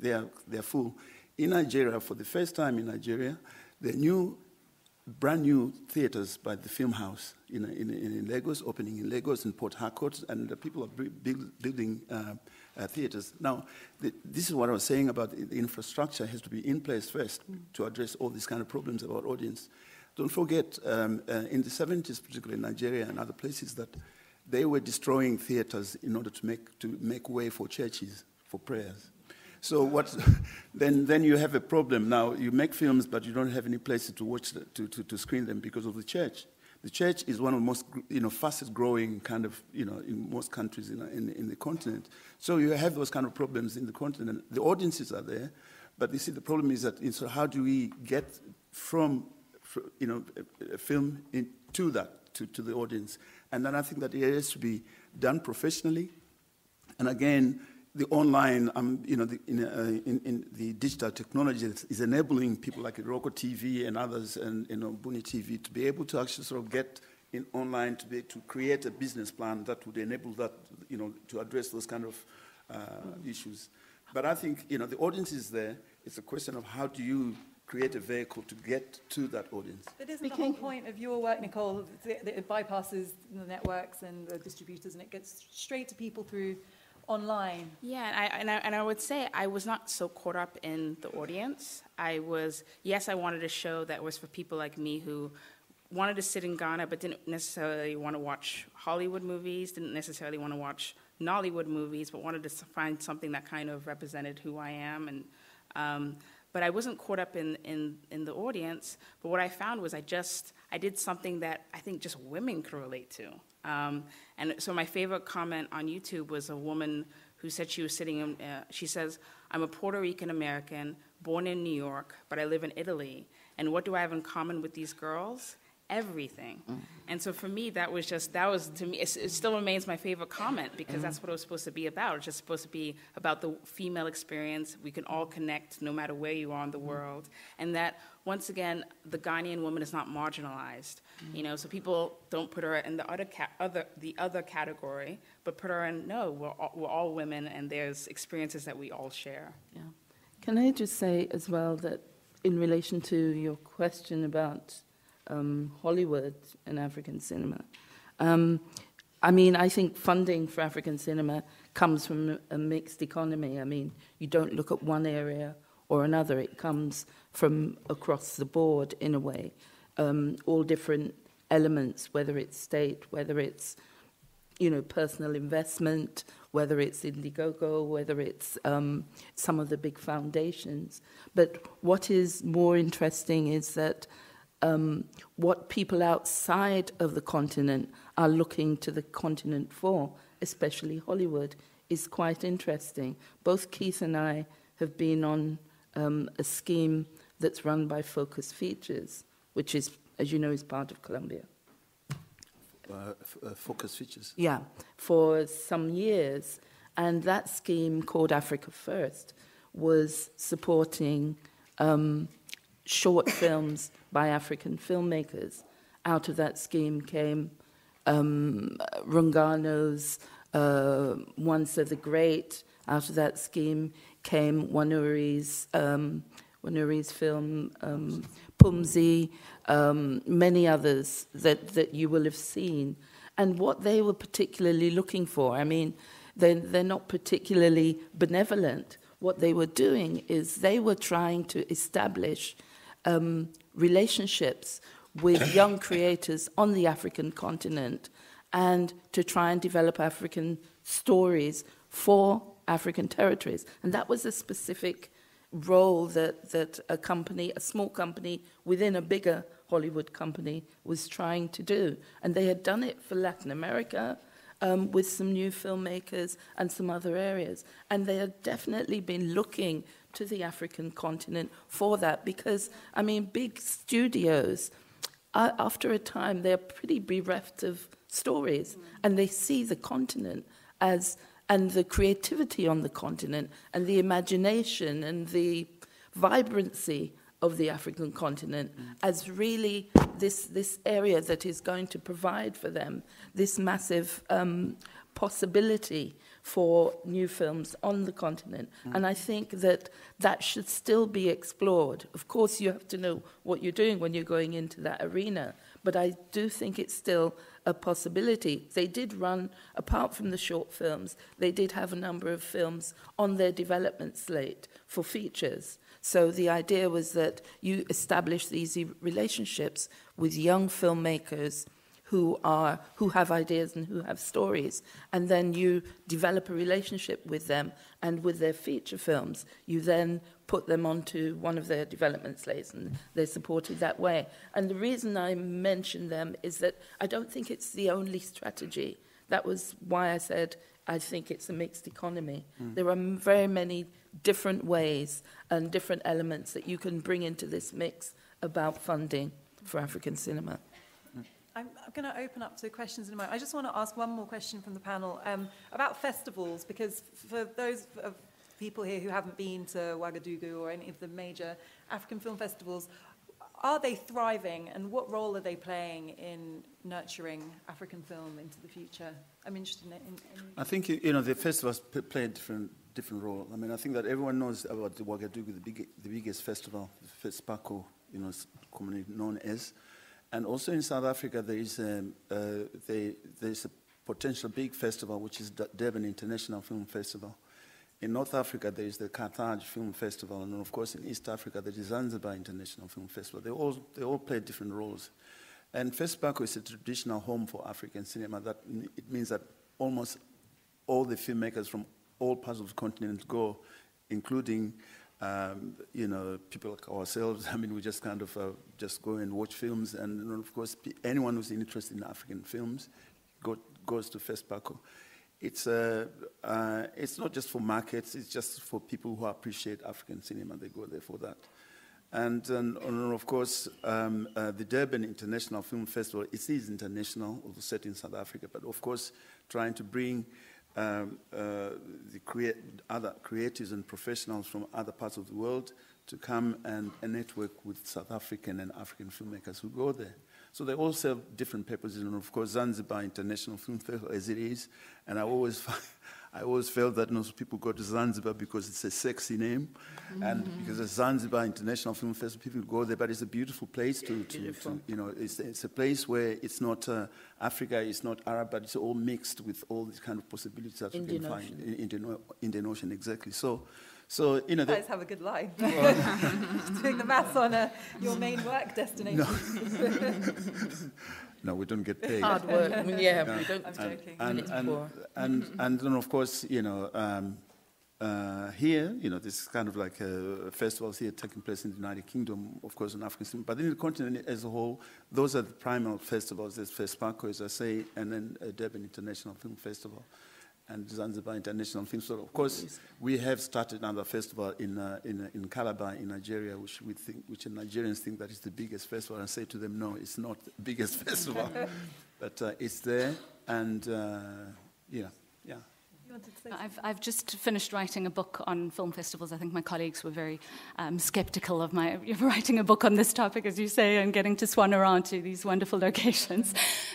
They are, they are full. In Nigeria, for the first time in Nigeria, the new, brand new theaters by the Film House in, in, in Lagos, opening in Lagos and Port Harcourt, and the people are build, building uh, uh, theaters. Now, the, this is what I was saying about the infrastructure has to be in place first mm. to address all these kind of problems about audience. Don't forget, um, uh, in the seventies, particularly in Nigeria and other places, that they were destroying theaters in order to make, to make way for churches, for prayers. So what, then, then you have a problem. Now, you make films, but you don't have any place to watch, the, to, to, to screen them because of the church. The church is one of the most, you know, fastest growing kind of, you know, in most countries in, in, in the continent. So you have those kind of problems in the continent. The audiences are there, but you see the problem is that, so how do we get from, you know, a, a film in, to that, to, to the audience? And then I think that it has to be done professionally. And again, the online, um, you know, the, in, uh, in, in the digital technology is enabling people like Iroko T V and others, and you know, Buni T V, to be able to actually sort of get in online to be to create a business plan that would enable that, you know, to address those kind of uh, mm. issues. But I think, you know, the audience is there. It's a question of how do you create a vehicle to get to that audience. But isn't the whole point of your work, Nicole, that it bypasses the networks and the distributors, and it gets straight to people through online? Yeah, and I, and I and I would say I was not so caught up in the audience. I was, yes, I wanted a show that was for people like me who wanted to sit in Ghana but didn't necessarily want to watch Hollywood movies, didn't necessarily want to watch Nollywood movies, but wanted to find something that kind of represented who I am. And um, but I wasn't caught up in, in, in the audience. But what I found was I just, I did something that I think just women could relate to. Um, and so my favorite comment on YouTube was a woman who said she was sitting in, uh, she says, I'm a Puerto Rican American, born in New York, but I live in Italy. And what do I have in common with these girls? Everything. Mm-hmm. And so for me, that was just, that was, to me, it, it still remains my favorite comment, because mm-hmm. that's what it was supposed to be about. It's just supposed to be about the female experience. We can all connect no matter where you are in the mm-hmm. world. And that, once again, the Ghanaian woman is not marginalized. Mm-hmm. You know, so people don't put her in the other, ca other, the other category, but put her in, no, we're all, we're all women, and there's experiences that we all share. Yeah. Can I just say as well that in relation to your question about Um, Hollywood and African cinema. Um, I mean, I think funding for African cinema comes from a mixed economy. I mean, you don't look at one area or another. It comes from across the board, in a way. Um, all different elements, whether it's state, whether it's, you know, personal investment, whether it's Indiegogo, whether it's um, some of the big foundations. But what is more interesting is that Um, what people outside of the continent are looking to the continent for, especially Hollywood, is quite interesting. Both Keith and I have been on um, a scheme that's run by Focus Features, which is, as you know, is part of Colombia. Uh, uh, Focus Features? Yeah, for some years. And that scheme called Africa First was supporting um, short films by African filmmakers. Out of that scheme came um, Rungano's uh, Wansa the Great. Out of that scheme came Wanuri's, um, Wanuri's film um, Pumzi, um, many others that, that you will have seen. And what they were particularly looking for, I mean, They're, they're not particularly benevolent. What they were doing is they were trying to establish um, relationships with young creators on the African continent and to try and develop African stories for African territories. And that was a specific role that, that a company, a small company within a bigger Hollywood company was trying to do. And they had done it for Latin America, Um, with some new filmmakers and some other areas. And they have definitely been looking to the African continent for that because, I mean, big studios, uh, after a time, they're pretty bereft of stories. Mm. And they see the continent as, and the creativity on the continent, and the imagination and the vibrancy of the African continent as really this, this area that is going to provide for them this massive um, possibility for new films on the continent. Mm. And I think that that should still be explored. Of course, you have to know what you're doing when you're going into that arena, but I do think it's still a possibility. They did run, apart from the short films, they did have a number of films on their development slate for features. So the idea was that you establish these relationships with young filmmakers who are who have ideas and who have stories, and then you develop a relationship with them and with their feature films. You then put them onto one of their development slates, and they're supported that way. And the reason I mention them is that I don't think it's the only strategy. That was why I said I think it's a mixed economy. Mm. There are very many different ways and different elements that you can bring into this mix about funding for African cinema. I'm, I'm going to open up to questions in a moment. I just want to ask one more question from the panel um, about festivals, because for those of people here who haven't been to Ouagadougou or any of the major African film festivals, are they thriving and what role are they playing in nurturing African film into the future? I'm interested in it. In, in I think, you know, the festivals play a different Different role. I mean, I think that everyone knows about the Ouagadougou, the, big, the biggest festival, FESPACO, you know, it's commonly known as. And also in South Africa, there is a, uh, they, there's a potential big festival, which is the Durban International Film Festival. In North Africa, there is the Carthage Film Festival, and of course in East Africa, there is Zanzibar International Film Festival. They all, they all play different roles. And FESPACO is a traditional home for African cinema. That it means that almost all the filmmakers from all parts of the continent go, including, um, you know, people like ourselves. I mean, we just kind of uh, just go and watch films, and, and of course, anyone who's interested in African films go, goes to FESPACO. It's uh, uh, it's not just for markets; it's just for people who appreciate African cinema. They go there for that, and, and, and of course, um, uh, the Durban International Film Festival. It is international, although set in South Africa, but of course, trying to bring Um, uh, the create, other creatives and professionals from other parts of the world to come and, and network with South African and African filmmakers who go there. So they all serve different purposes, and of course Zanzibar International Film Festival as it is, and I always find, I always felt that most people go to Zanzibar because it's a sexy name, mm-hmm. and because it's Zanzibar International Film Festival, people go there, but it's a beautiful place to, to, beautiful. to you know, it's, it's a place where it's not uh, Africa, it's not Arab, but it's all mixed with all these kind of possibilities that Indian you can Ocean. find in, in, in the Ocean, exactly. So, so you know, you guys have a good life. Well, doing the maths on a, your main work destination. No. No, we don't get paid. Hard work. I mean, yeah, no, we don't. I'm joking. And, and, and, and, and, and then, of course, you know, um, uh, here, you know, this is kind of like a festivals here taking place in the United Kingdom, of course, in Africa. But in the continent as a whole, those are the primal festivals. There's FESPACO, as I say, and then uh, Durban International Film Festival. and Zanzibar International Film Festival. Of course, we have started another festival in uh, in in Calabar in Nigeria, which we think, which Nigerians think that is the biggest festival. And I say to them, no, it's not the biggest festival, but uh, it's there. And uh, yeah, yeah. I've, I've just finished writing a book on film festivals. I think my colleagues were very um, skeptical of my writing a book on this topic, as you say, and getting to swan around to these wonderful locations.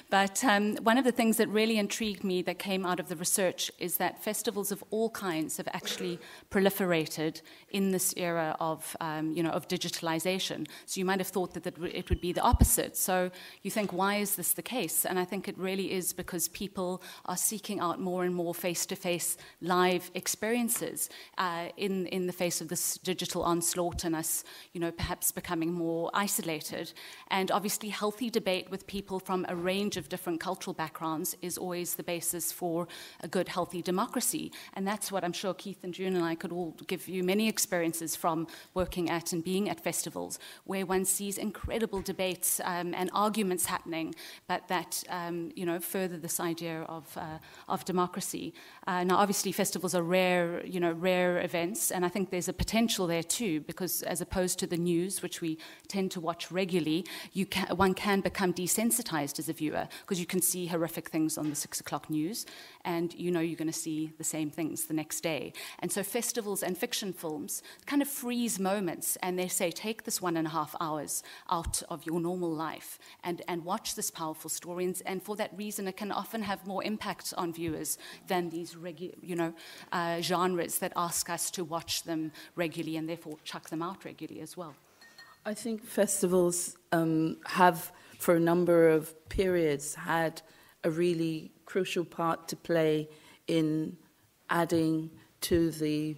But um, one of the things that really intrigued me that came out of the research is that festivals of all kinds have actually proliferated in this era of, um, you know, of digitalization. So you might have thought that, that it would be the opposite. So you think, why is this the case? And I think it really is because people are seeking out more and more face-to-face live experiences uh, in, in the face of this digital onslaught and us, you know, perhaps becoming more isolated. And obviously healthy debate with people from a range of different cultural backgrounds is always the basis for a good, healthy democracy. And that's what I'm sure Keith and June and I could all give you many experiences from working at and being at festivals, where one sees incredible debates um, and arguments happening, but that, um, you know, further this idea of, uh, of democracy. Um, Now, obviously, festivals are rare, you know, rare events, and I think there's a potential there too, because as opposed to the news, which we tend to watch regularly, you can, one can become desensitized as a viewer, because you can see horrific things on the six o'clock news, and you know you're going to see the same things the next day. And so festivals and fiction films kind of freeze moments, and they say, take this one and a half hours out of your normal life and, and watch this powerful story, and, and for that reason, it can often have more impact on viewers than these regular you know, uh, genres that ask us to watch them regularly and therefore chuck them out regularly as well. I think festivals um, have, for a number of periods, had a really crucial part to play in adding to the,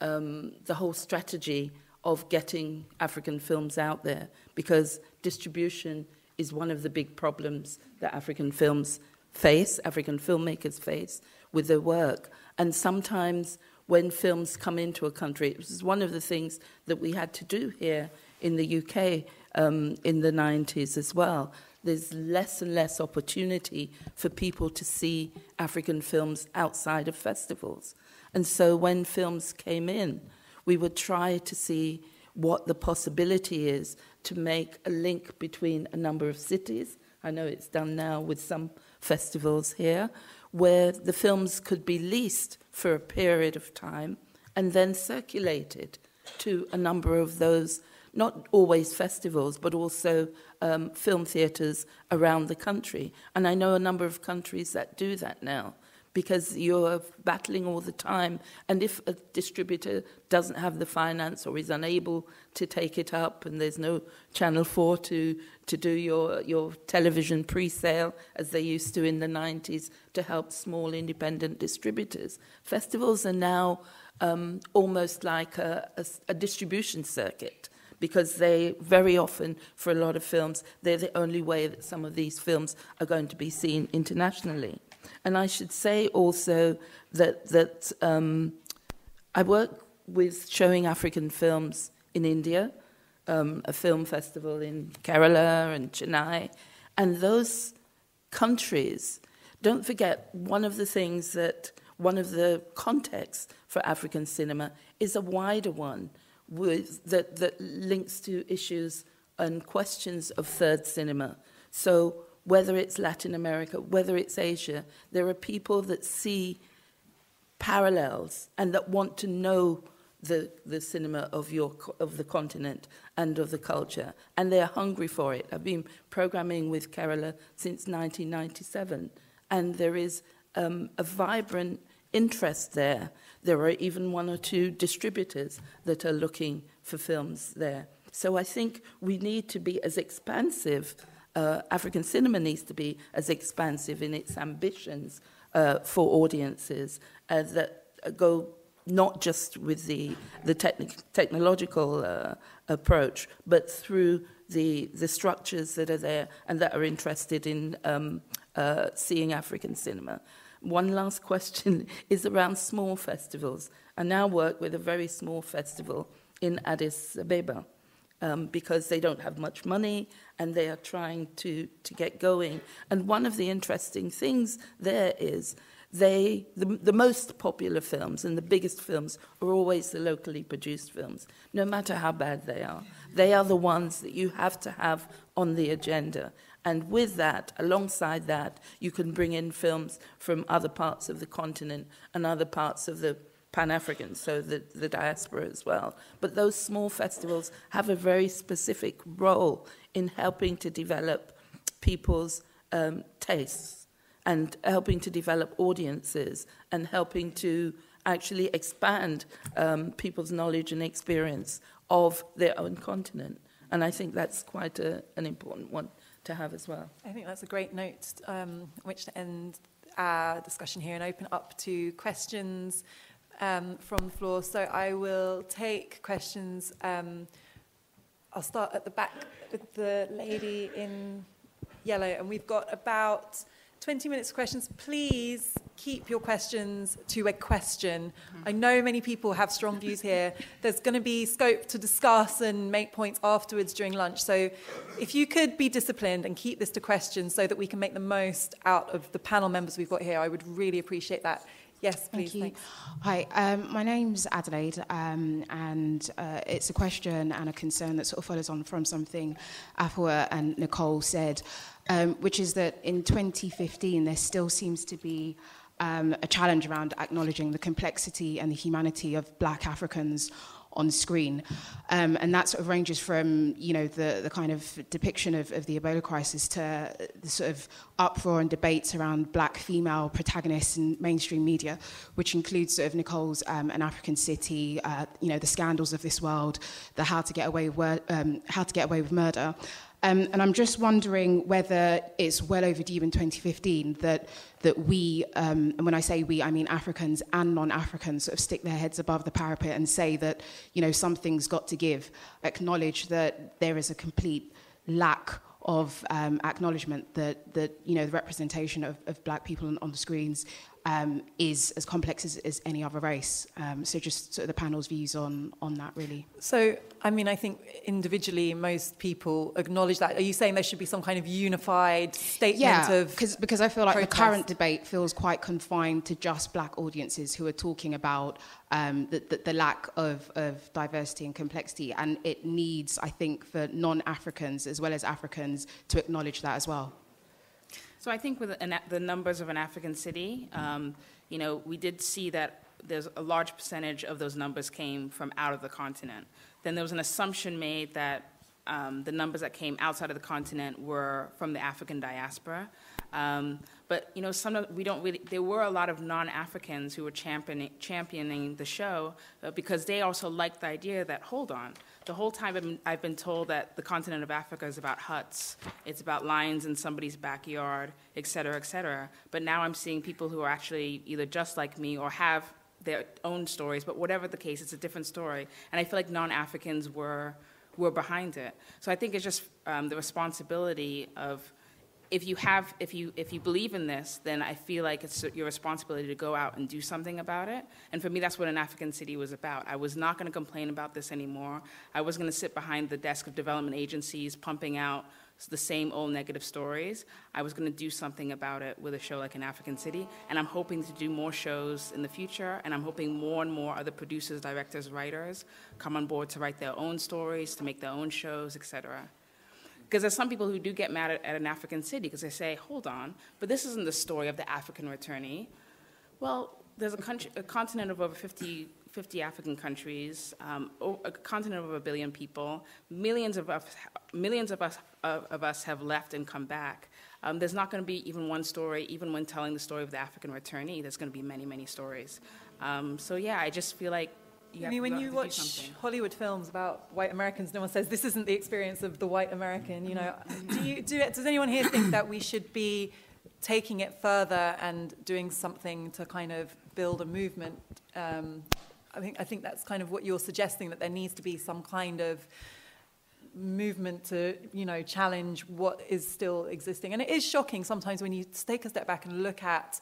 um, the whole strategy of getting African films out there, because distribution is one of the big problems that African films face, African filmmakers face, with their work. And sometimes when films come into a country, it was one of the things that we had to do here in the U K um, in the nineties as well. There's less and less opportunity for people to see African films outside of festivals. And so when films came in, we would try to see what the possibility is to make a link between a number of cities. I know it's done now with some festivals here, where the films could be leased for a period of time and then circulated to a number of those, not always festivals, but also um, film theatres around the country. And I know a number of countries that do that now, because you're battling all the time. And if a distributor doesn't have the finance or is unable to take it up, and there's no Channel four to, to do your, your television pre-sale, as they used to in the nineties, to help small independent distributors. Festivals are now um, almost like a, a, a distribution circuit, because they very often, for a lot of films, they're the only way that some of these films are going to be seen internationally. And I should say also that, that um, I work with showing African films in India, um, a film festival in Kerala and Chennai. And those countries, don't forget, one of the things that, one of the contexts for African cinema is a wider one with, that, that links to issues and questions of third cinema. So whether it's Latin America, whether it's Asia, there are people that see parallels and that want to know the, the cinema of, your, of the continent and of the culture, and they're hungry for it. I've been programming with Kerala since nineteen ninety-seven, and there is um, a vibrant interest there. There are even one or two distributors that are looking for films there. So I think we need to be as expansive. Uh, African cinema needs to be as expansive in its ambitions uh, for audiences uh, that go not just with the, the technic technological uh, approach, but through the, the structures that are there and that are interested in um, uh, seeing African cinema. One last question is around small festivals. I now work with a very small festival in Addis Ababa, Um, because they don't have much money and they are trying to, to get going. And one of the interesting things there is They, the, the most popular films and the biggest films are always the locally produced films, no matter how bad they are. They are the ones that you have to have on the agenda. And with that, alongside that, you can bring in films from other parts of the continent and other parts of the Pan-African, so the, the diaspora as well. But those small festivals have a very specific role in helping to develop people's um, tastes, and helping to develop audiences, and helping to actually expand um, people's knowledge and experience of their own continent. And I think that's quite a, an important one to have as well. I think that's a great note um, which to end our discussion here and open up to questions um, from the floor. So I will take questions. Um, I'll start at the back with the lady in yellow, and we've got about twenty minutes for questions. Please keep your questions to a question. I know many people have strong views here. There's going to be scope to discuss and make points afterwards during lunch. So if you could be disciplined and keep this to questions so that we can make the most out of the panel members we've got here, I would really appreciate that. Yes, please. Thank you. Thanks. Hi, um, my name's Adelaide, um, and uh, it's a question and a concern that sort of follows on from something Afua and Nicole said, um, which is that in twenty fifteen, there still seems to be um, a challenge around acknowledging the complexity and the humanity of Black Africans on screen. Um, and that sort of ranges from, you know, the, the kind of depiction of, of the Ebola crisis to the sort of uproar and debates around Black female protagonists in mainstream media, which includes sort of Nicole's um, An African City, uh, you know, the Scandals of this world, the How to Get Away, wor- um, How to Get Away with Murder. Um, and I'm just wondering whether it's well overdue in twenty fifteen that that we, um, and when I say we, I mean Africans and non-Africans, sort of stick their heads above the parapet and say that, you know, something's got to give, acknowledge that there is a complete lack of um, acknowledgement that, that, you know, the representation of, of Black people on, on the screens um, is as complex as, as any other race. Um, so just sort of the panel's views on, on that, really. So, I mean, I think individually most people acknowledge that. Are you saying there should be some kind of unified statement yeah, of because because I feel like protest. The current debate feels quite confined to just Black audiences who are talking about um, the, the, the lack of, of diversity and complexity. And it needs, I think, for non-Africans as well as Africans to acknowledge that as well. So I think with an, the numbers of An African City, um, you know, we did see that there's a large percentage of those numbers came from out of the continent. Then there was an assumption made that um, the numbers that came outside of the continent were from the African diaspora. Um, but, you know, some we don't really, there were a lot of non-Africans who were championing, championing the show uh, because they also liked the idea that, hold on, the whole time I've been, I've been told that the continent of Africa is about huts, it's about lions in somebody's backyard, et cetera, et cetera. But now I'm seeing people who are actually either just like me or have their own stories, but whatever the case, it's a different story. And I feel like non-Africans were were behind it. So I think it's just um, the responsibility of if you have if you if you believe in this, then I feel like it's your responsibility to go out and do something about it. And for me, that's what An African City was about. I was not going to complain about this anymore. I was going to sit behind the desk of development agencies pumping out the same old negative stories. I was going to do something about it with a show like An African City, and I'm hoping to do more shows in the future, and I'm hoping more and more other producers, directors, writers come on board to write their own stories, to make their own shows, et cetera. Because there's some people who do get mad at, at An African City because they say, hold on, but this isn't the story of the African returnee. Well, there's a, country, a continent of over fifty African countries, um, a continent of a billion people. Millions of us, millions of us, of, of us have left and come back. Um, there's not going to be even one story, even when telling the story of the African returnee. There's going to be many, many stories. Um, so yeah, I just feel like you I mean, when you watch Hollywood films about white Americans, no one says this isn't the experience of the white American. You know, do you do? Does anyone here think that we should be taking it further and doing something to kind of build a movement? Um, I think I think that's kind of what you're suggesting, that there needs to be some kind of movement to, you know, challenge what is still existing. And it is shocking sometimes when you take a step back and look at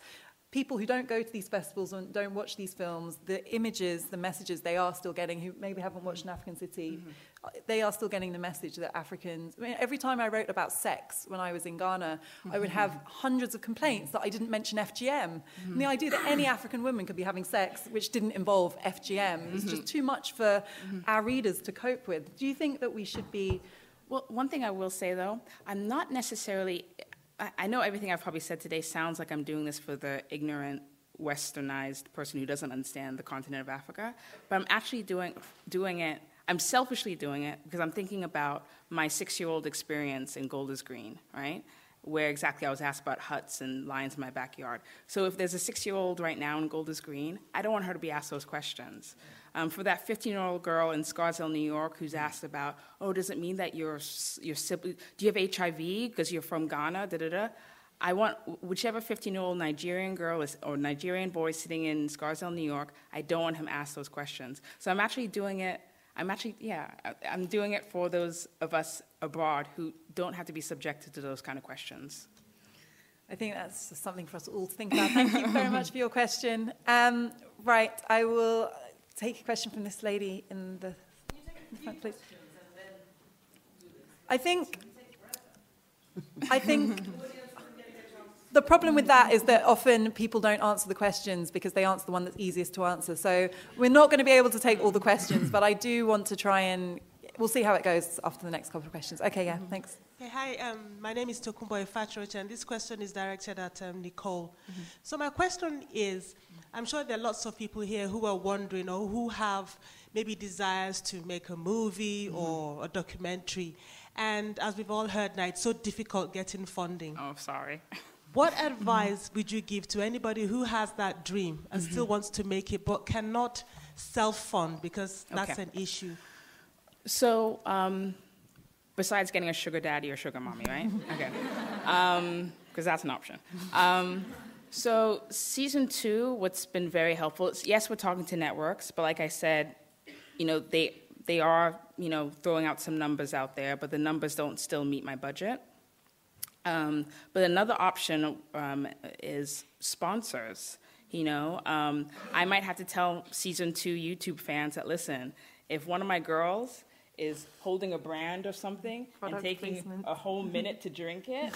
people who don't go to these festivals and don't watch these films, the images, the messages they are still getting, who maybe haven't watched An African City, mm-hmm. they are still getting the message that Africans... I mean, every time I wrote about sex when I was in Ghana, mm-hmm. I would have hundreds of complaints that I didn't mention F G M. Mm-hmm. And the idea that any African woman could be having sex which didn't involve F G M mm-hmm. was just too much for mm-hmm. our readers to cope with. Do you think that we should be... Well, one thing I will say, though, I'm not necessarily... I know everything I've probably said today sounds like I'm doing this for the ignorant, westernized person who doesn't understand the continent of Africa, but I'm actually doing, doing it, I'm selfishly doing it because I'm thinking about my six-year-old experience in Golders Green, right? Where exactly I was asked about huts and lions in my backyard. So if there's a six-year-old right now in Golders Green, I don't want her to be asked those questions. Um, for that fifteen-year-old girl in Scarsdale, New York, who's asked about, oh, does it mean that your your sibling, do you have H I V because you're from Ghana? Da da da. I want whichever fifteen-year-old Nigerian girl is, or Nigerian boy sitting in Scarsdale, New York. I don't want him to ask those questions. So I'm actually doing it. I'm actually yeah. I'm doing it for those of us abroad who don't have to be subjected to those kind of questions. I think that's just something for us all to think about. Thank you very much for your question. Um, right, I will. Take a question from this lady in the, in the front, please. I think, I think the problem with that is that often people don't answer the questions because they answer the one that's easiest to answer. So we're not going to be able to take all the questions, but I do want to try and, we'll see how it goes after the next couple of questions. Okay, yeah, mm-hmm. thanks. Hey, hi, um, my name is Tokumbo Efachroch, and this question is directed at um, Nicole. Mm-hmm. So my question is, I'm sure there are lots of people here who are wondering or who have maybe desires to make a movie mm-hmm. or a documentary. And as we've all heard now, it's so difficult getting funding. Oh, sorry. What advice would you give to anybody who has that dream and mm-hmm. still wants to make it but cannot self-fund because that's okay. an issue? So um, besides getting a sugar daddy or sugar mommy, right? Okay. Because um, that's an option. Um, So season two, what's been very helpful, is, yes, we're talking to networks, but like I said, you know, they, they are, you know, throwing out some numbers out there, but the numbers don't still meet my budget. Um, but another option um, is sponsors, you know. Um, I might have to tell season two YouTube fans that, listen, if one of my girls is holding a brand or something product and taking placement. A whole minute to drink it,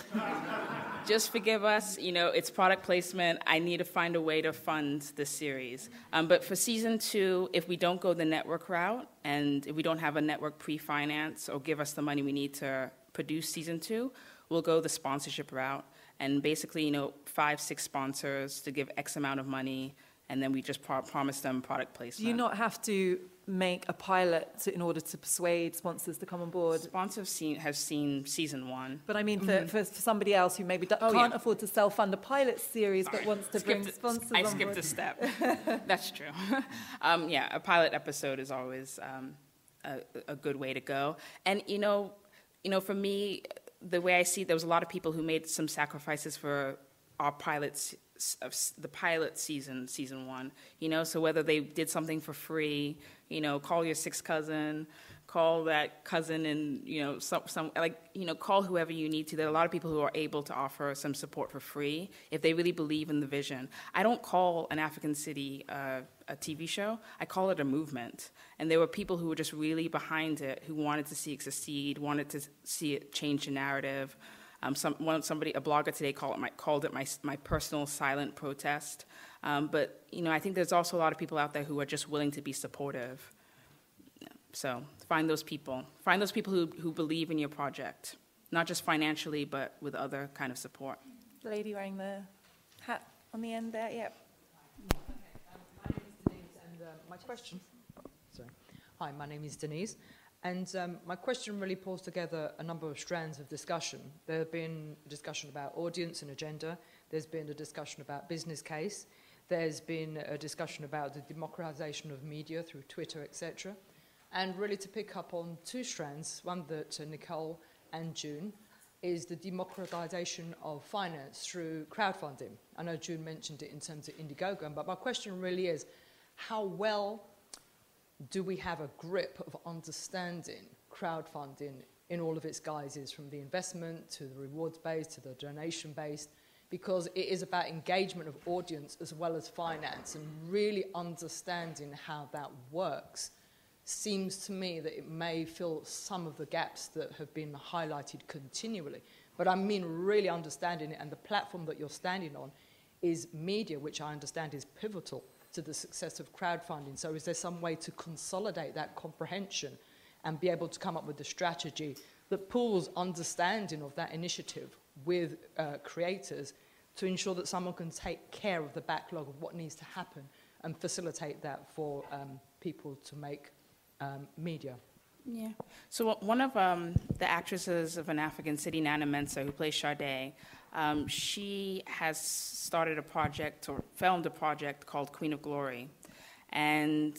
just forgive us, you know, it's product placement. I need to find a way to fund the series. Um, but for season two, if we don't go the network route and if we don't have a network pre-finance or give us the money we need to produce season two, we'll go the sponsorship route and basically, you know, five, six sponsors to give X amount of money, and then we just pro promise them product placement. Do you not have to make a pilot to, in order to persuade sponsors to come on board? Sponsors seen, have seen season one. But I mean, for, mm-hmm. for, for somebody else who maybe oh, can't yeah. afford to self-fund a pilot series Sorry. but wants to skipped bring sponsors a, I on skipped board. a step. That's true. um, yeah, a pilot episode is always um, a, a good way to go. And, you know, you know, for me, the way I see, there was a lot of people who made some sacrifices for our pilots of the pilot season, season one, you know, so whether they did something for free, you know, call your sixth cousin, call that cousin and, you know, some, some, like, you know, call whoever you need to. There are a lot of people who are able to offer some support for free if they really believe in the vision. I don't call An African City uh, a T V show. I call it a movement. And there were people who were just really behind it, who wanted to see it succeed, wanted to see it change the narrative. Um, some, one, somebody, a blogger today called it my, called it my, my personal silent protest. Um, but, you know, I think there's also a lot of people out there who are just willing to be supportive. So find those people. Find those people who, who believe in your project, not just financially, but with other kind of support. The lady wearing the hat on the end there, yep. Okay, um, my name is Denise, and uh, my question... Sorry. Hi, my name is Denise. And um, my question really pulls together a number of strands of discussion. There have been discussion about audience and agenda. There's been a discussion about business case. There's been a discussion about the democratization of media through Twitter, et cetera. And really to pick up on two strands, one that uh, Nicole and June, is the democratization of finance through crowdfunding. I know June mentioned it in terms of Indiegogo, but my question really is how well do we have a grip of understanding crowdfunding in all of its guises, from the investment to the rewards-based to the donation-based, because it is about engagement of audience as well as finance, and really understanding how that works seems to me that it may fill some of the gaps that have been highlighted continually. But I mean really understanding it, and the platform that you're standing on is media, which I understand is pivotal to the success of crowdfunding. So is there some way to consolidate that comprehension and be able to come up with a strategy that pools understanding of that initiative with uh, creators to ensure that someone can take care of the backlog of what needs to happen and facilitate that for um, people to make um, media? Yeah. So one of um, the actresses of An African City, Nana Mensah, who plays Sade, um, she has started a project or filmed a project called Queen of Glory. And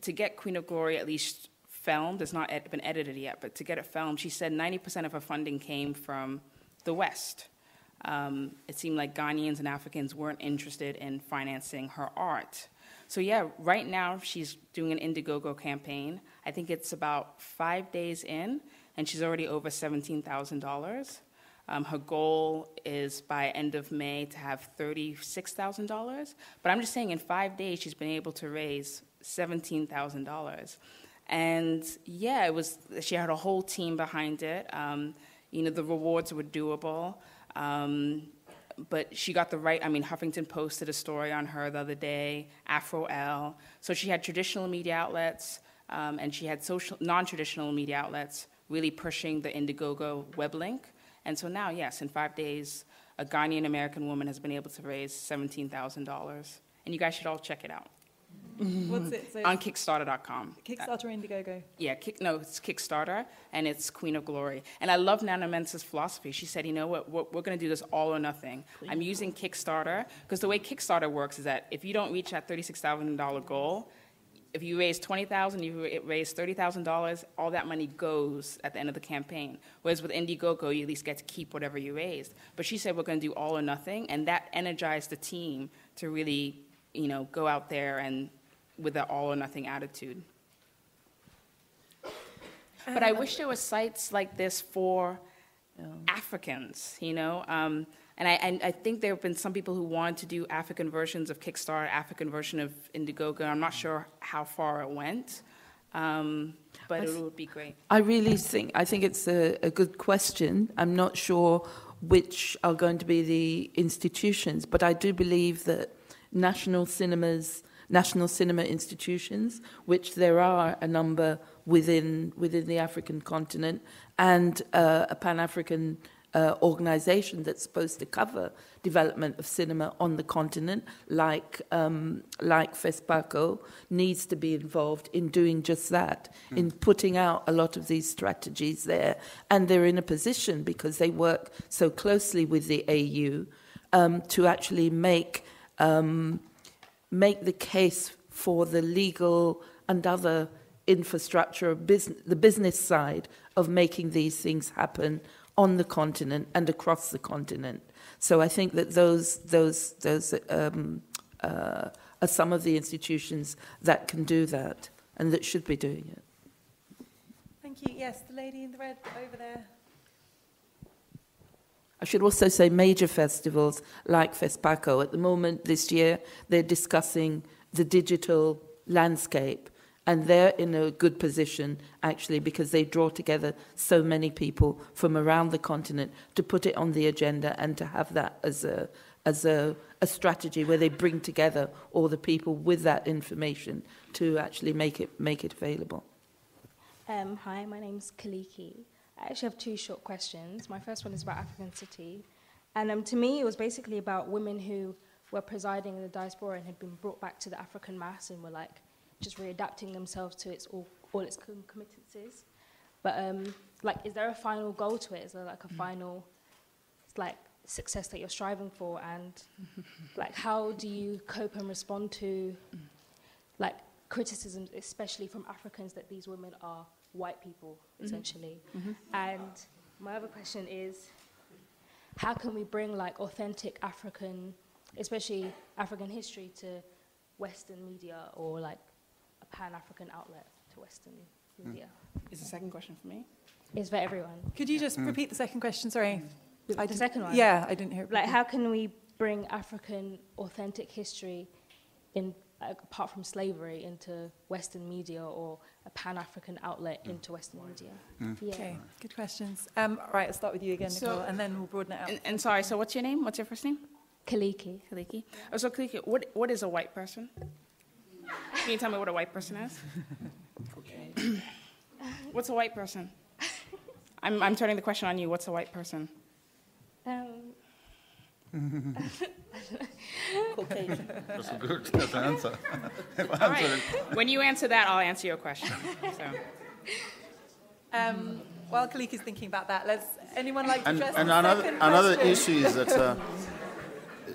to get Queen of Glory at least filmed, it's not ed- been edited yet, but to get it filmed, she said ninety percent of her funding came from the West. Um, it seemed like Ghanaians and Africans weren't interested in financing her art. So yeah, right now she's doing an Indiegogo campaign. I think it's about five days in, and she's already over seventeen thousand dollars. Um, her goal is by end of May to have thirty-six thousand dollars. But I'm just saying, in five days, she's been able to raise seventeen thousand dollars. And yeah, it was. She had a whole team behind it. Um, you know, the rewards were doable. Um, But she got the right, I mean, Huffington Post did a story on her the other day, AfroL. So she had traditional media outlets, um, and she had social, non-traditional media outlets really pushing the Indiegogo web link. And so now, yes, in five days, a Ghanaian-American woman has been able to raise seventeen thousand dollars. And you guys should all check it out. What's it? So on Kickstarter dot com. Kickstarter or Indiegogo? Yeah, kick, no, it's Kickstarter, and it's Queen of Glory. And I love Nana Mensah's philosophy. She said, you know what, we're, we're going to do this all or nothing. Please. I'm using Kickstarter, because the way Kickstarter works is that if you don't reach that thirty-six thousand dollars goal, if you raise twenty thousand dollars, you raise thirty thousand dollars, all that money goes at the end of the campaign. Whereas with Indiegogo, you at least get to keep whatever you raised. But she said, we're going to do all or nothing, and that energized the team to really, you know, go out there and with an all-or-nothing attitude. But I wish there were sites like this for yeah. Africans, you know? Um, and I, and I think there have been some people who wanted to do African versions of Kickstarter, African version of Indiegogo. I'm not sure how far it went, um, but it would be great. I really think, I think it's a, a good question. I'm not sure which are going to be the institutions, but I do believe that national cinemas, national cinema institutions, which there are a number within within the African continent, and uh, a Pan-African uh, organization that's supposed to cover development of cinema on the continent, like um, like FESPACO, needs to be involved in doing just that, mm. in putting out a lot of these strategies there. And they're in a position, because they work so closely with the A U, um, to actually make... Um, make the case for the legal and other infrastructure, business, the business side of making these things happen on the continent and across the continent. So I think that those those those um, uh, are some of the institutions that can do that and that should be doing it. Thank you. Yes, the lady in the red over there. I should also say major festivals like FESPACO. At the moment, this year, they're discussing the digital landscape, and they're in a good position, actually, because they draw together so many people from around the continent to put it on the agenda and to have that as a, as a, a strategy where they bring together all the people with that information to actually make it, make it available. Um, hi, my name's Kaliki. I actually have two short questions. My first one is about African City. And um, to me, it was basically about women who were presiding in the diaspora and had been brought back to the African mass and were like just readapting themselves to its all, all its concomitances. But um, like, is there a final goal to it? Is there like a final like success that you're striving for? And like, how do you cope and respond to like criticisms, especially from Africans, that these women are white people, essentially. Mm-hmm. And my other question is, how can we bring like authentic African, especially African history, to Western media, or like a Pan-African outlet to Western media? Is the second question for me? It's for everyone. Could you just repeat the second question, sorry? I the second one? Yeah, I didn't hear. Like, how can we bring African authentic history, in uh, apart from slavery, into Western media, or a Pan-African outlet mm. into Western media? Mm. Yeah. Okay, good questions. Um, all right, I'll start with you again, Nicole, so, and then we'll broaden it out. And, and sorry, so what's your name? What's your first name? Kaliki. Kaliki. Oh, so Kaliki, what, what is a white person? Can you tell me what a white person is? Okay. What's a white person? I'm, I'm turning the question on you. What's a white person? Um. Caucasian. That's a good that's an answer. All right. When you answer that, I'll answer your question. So. Um, while Kaliki's thinking about that, let's. Anyone like to address and, and the another second another question? Issue is that uh,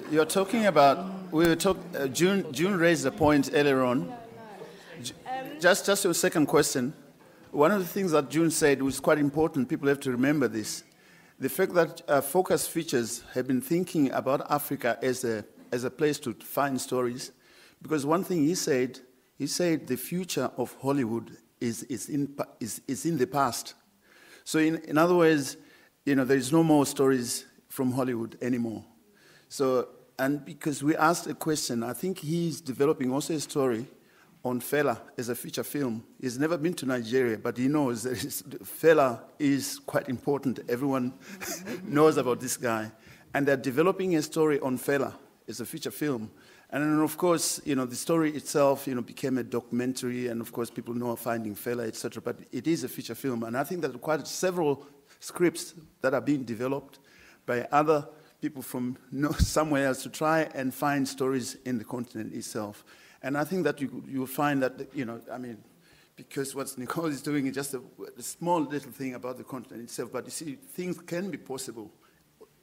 you're talking about. We were talk, uh, June. June raised a point earlier on. No, no. Um, just just your second question. One of the things that June said was quite important. People have to remember this. The fact that uh, Focus Features have been thinking about Africa as a, as a place to find stories, because one thing he said, he said the future of Hollywood is, is, in, is, is in the past. So in, in other words, you know, there's no more stories from Hollywood anymore. So, and because we asked a question, I think he's developing also a story on Fela as a feature film. He's never been to Nigeria, but he knows that Fela is quite important. Everyone knows about this guy. And they're developing a story on Fela as a feature film. And then, of course, you know, the story itself, you know, became a documentary, and of course people know Finding Fela, et cetera, but it is a feature film. And I think there are quite several scripts that are being developed by other people from somewhere else to try and find stories in the continent itself. And I think that you, you'll find that, you know, I mean, because what Nicole is doing is just a, a small little thing about the continent itself, but you see, things can be possible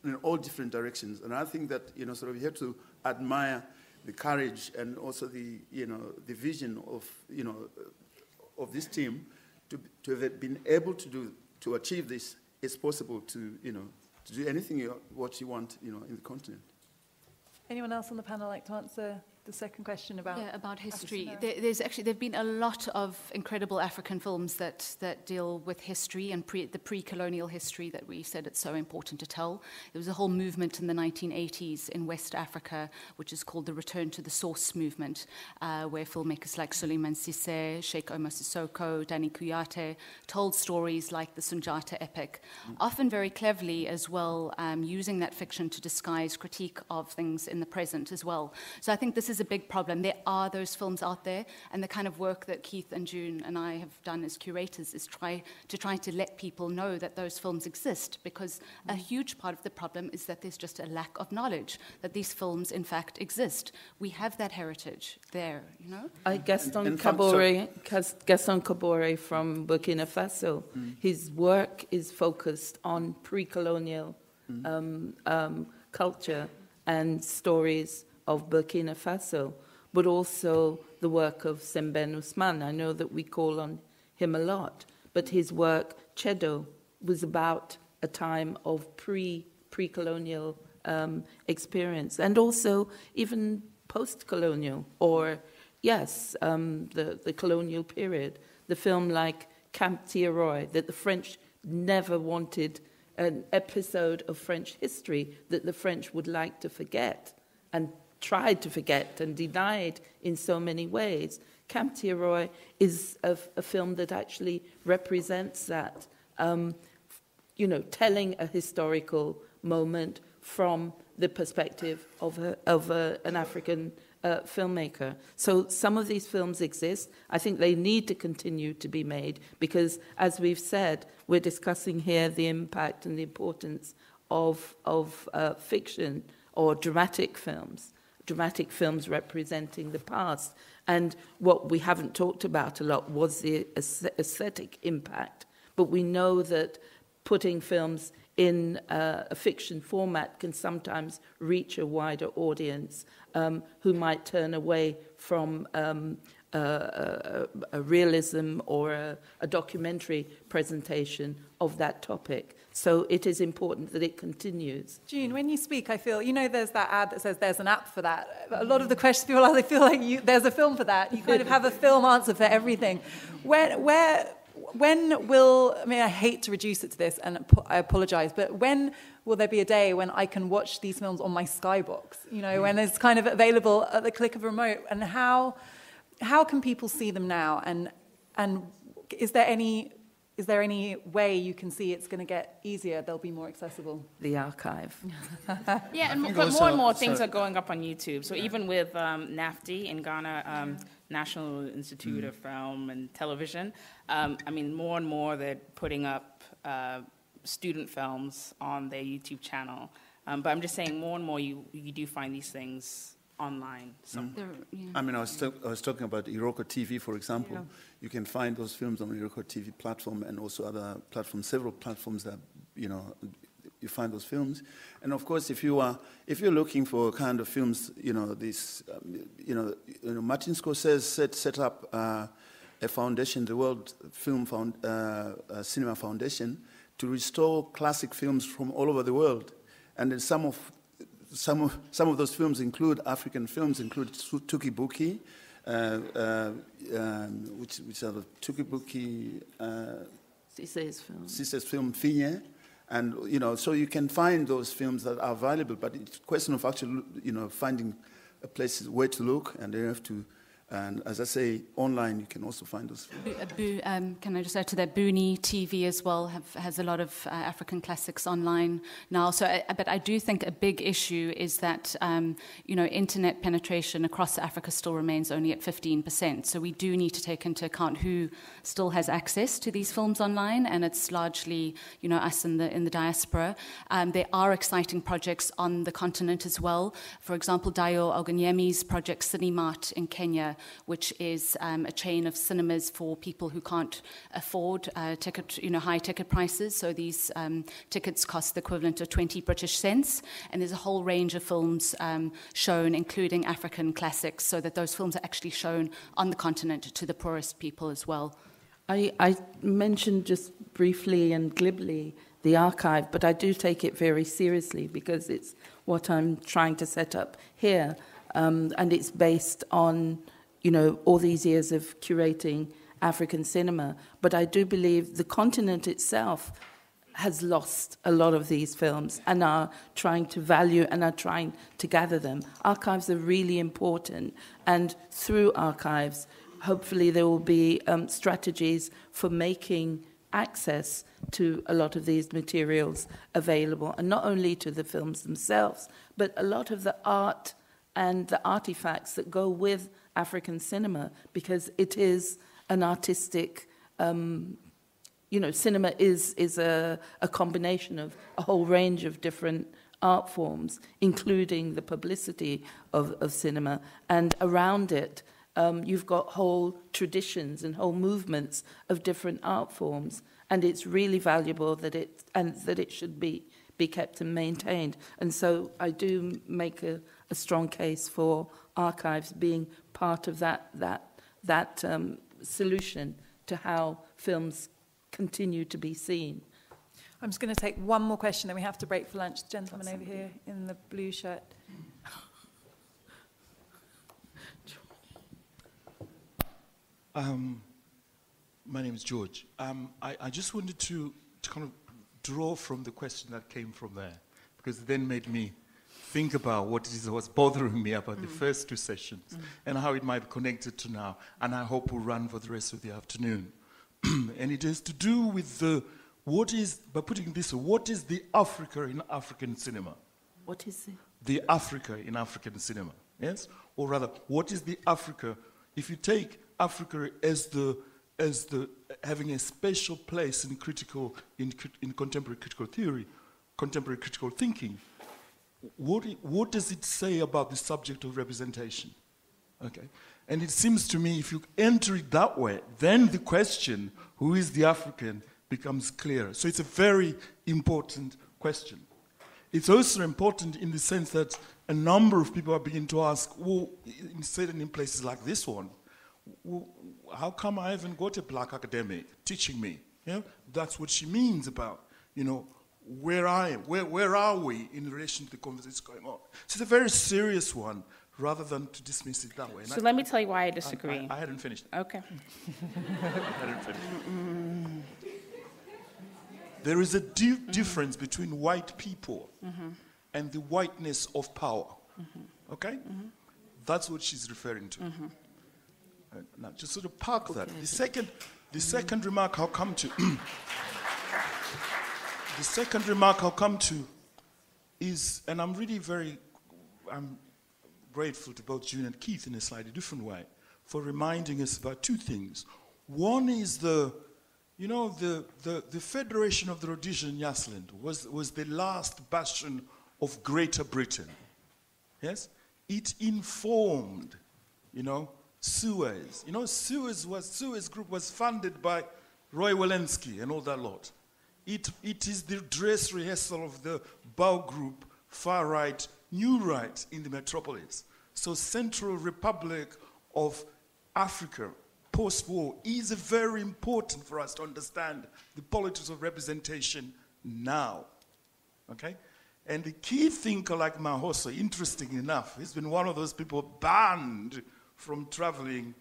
in all different directions. And I think that, you know, sort of you have to admire the courage and also the, you know, the vision of, you know, of this team to, to have been able to do, to achieve this. It's possible to, you know, to do anything you, what you want, you know, in the continent. Anyone else on the panel like to answer the second question about yeah, about history? There, there's actually there've been a lot of incredible African films that that deal with history and pre, the pre-colonial history that we said it's so important to tell. There was a whole movement in the nineteen eighties in West Africa, which is called the Return to the Source movement, uh, where filmmakers like Suleiman Sissé, Sheikh Omar Sissoko, Danny Kouyaté told stories like the Sunjata epic, mm. often very cleverly as well, um, using that fiction to disguise critique of things in the present as well. So I think this is a big problem. There are those films out there, and the kind of work that Keith and June and I have done as curators is try to try to let people know that those films exist, because a huge part of the problem is that there's just a lack of knowledge that these films in fact exist. We have that heritage there, you know. I Gaston Kabore, Gaston Kabore from Burkina Faso, mm. his work is focused on pre-colonial mm. um, um, culture and stories of Burkina Faso, but also the work of Sembène Ousmane. I know that we call on him a lot, but his work, Chedo, was about a time of pre, pre-colonial um, experience, and also even post-colonial, or, yes, um, the, the colonial period. The film like Camp Thiaroye, that the French never wanted an episode of French history that the French would like to forget and tried to forget and denied in so many ways. Camp Thiaroye is a, a film that actually represents that, um, you know, telling a historical moment from the perspective of, a, of a, an African uh, filmmaker. So some of these films exist. I think they need to continue to be made because, as we've said, we're discussing here the impact and the importance of, of uh, fiction or dramatic films, dramatic films representing the past. And what we haven't talked about a lot was the aesthetic impact. But we know that putting films in uh, a fiction format can sometimes reach a wider audience um, who might turn away from um, a, a, a realism or a, a documentary presentation of that topic. So it is important that it continues. June, when you speak, I feel, you know, there's that ad that says there's an app for that. A lot of the questions people ask, they feel like you, there's a film for that. You kind of have a film answer for everything. Where, where, when will, I mean, I hate to reduce it to this, and I apologize, but when will there be a day when I can watch these films on my Sky box? You know, mm. when it's kind of available at the click of a remote. And how how can people see them now? And and is there any is there any way you can see it's going to get easier? They'll be more accessible. The archive. yeah, and but also, more and more things so, are going up on YouTube. So yeah. even with um, NAFTI in Ghana. Um, yeah. National Institute mm. of Film and Television. Um, I mean, more and more they're putting up uh, student films on their YouTube channel. Um, but I'm just saying, more and more you, you do find these things online. Mm. Yeah. I mean, I was, I was talking about Iroko T V, for example. Yeah. You can find those films on Iroko T V platform and also other platforms, several platforms that, you know, you find those films. And of course, if you are if you're looking for kind of films, you know, this, um, you know, you know, Martin Scorsese set set up uh, a foundation, the World Film Found, uh, uh, Cinema Foundation, to restore classic films from all over the world. And then some of some of some of those films include African films, include Tukibuki, uh, uh, um, which which are the Tukibuki, uh, Sisse's film, Sisse's film Finye. And, you know, so you can find those films that are available, but it's a question of actually, you know, finding a place where to look, and they have to, and as I say, online you can also find those films. Boo, um, can I just add to that, Booni T V as well have, has a lot of uh, African classics online now. So, I, but I do think a big issue is that, um, you know, internet penetration across Africa still remains only at fifteen percent. So we do need to take into account who still has access to these films online, and it's largely, you know, us in the, in the diaspora. Um, there are exciting projects on the continent as well. For example, Dayo Ogonyemi's project Cinemart in Kenya, which is um, a chain of cinemas for people who can't afford uh, ticket, you know, high ticket prices. So these um, tickets cost the equivalent of twenty British cents. And there's a whole range of films um, shown, including African classics, so that those films are actually shown on the continent to the poorest people as well. I, I mentioned just briefly and glibly the archive, but I do take it very seriously because it's what I'm trying to set up here. Um, and it's based on, you know, all these years of curating African cinema. But I do believe the continent itself has lost a lot of these films and are trying to value and are trying to gather them. Archives are really important. And through archives, hopefully there will be um, strategies for making access to a lot of these materials available. And not only to the films themselves, but a lot of the art and the artifacts that go with African cinema, because it is an artistic, um, you know, cinema is, is a, a combination of a whole range of different art forms, including the publicity of, of cinema. And around it, um, you've got whole traditions and whole movements of different art forms. And it's really valuable that it, and that it should be, be kept and maintained. And so I do make a, a strong case for archives being part of that that that um, solution to how films continue to be seen. I'm just going to take one more question, then we have to break for lunch. The gentleman That's over something. Here in the blue shirt. Um, my name is George. Um, I, I just wanted to, to kind of draw from the question that came from there, because it then made me think about what it is that was bothering me about mm. the first two sessions mm. and how it might be connected to now, and I hope will run for the rest of the afternoon. And it has to do with the, what is, by putting this, what is the Africa in African cinema? What is it? The Africa in African cinema, yes? Or rather, what is the Africa, if you take Africa as the, as the, having a special place in critical, in, in contemporary critical theory, contemporary critical thinking, What, what does it say about the subject of representation? Okay, and it seems to me if you enter it that way, then the question, who is the African, becomes clearer. So it's a very important question. It's also important in the sense that a number of people are beginning to ask, well, in certain places like this one, well, how come I haven't got a black academic teaching me? Yeah? That's what she means about, you know, Where, I, where, where are we in relation to the conversation going on? It's a very serious one, rather than to dismiss it that way. And so I, let me tell you why I disagree. I, I, I hadn't finished. Okay. I hadn't finished. Mm-mm. There is a deep mm-hmm. difference between white people mm-hmm. and the whiteness of power. Mm-hmm. Okay? Mm-hmm. That's what she's referring to. Mm-hmm. uh, now, just sort of park okay. that. The second, the mm-hmm. second remark I'll come to, the second remark I'll come to is, and I'm really very, I'm grateful to both June and Keith in a slightly different way for reminding us about two things. One is the, you know, the, the, the Federation of the Rhodesian Yasland was, was the last bastion of Greater Britain, yes? It informed, you know, Suez. You know, Suez was, Suez Group was funded by Roy Welensky and all that lot. It, it is the dress rehearsal of the Bau Group, far right, new right in the metropolis. So Central Republic of Africa, post-war, is very important for us to understand the politics of representation now, okay? And the key thinker like Mahoso, interesting enough, he's been one of those people banned from traveling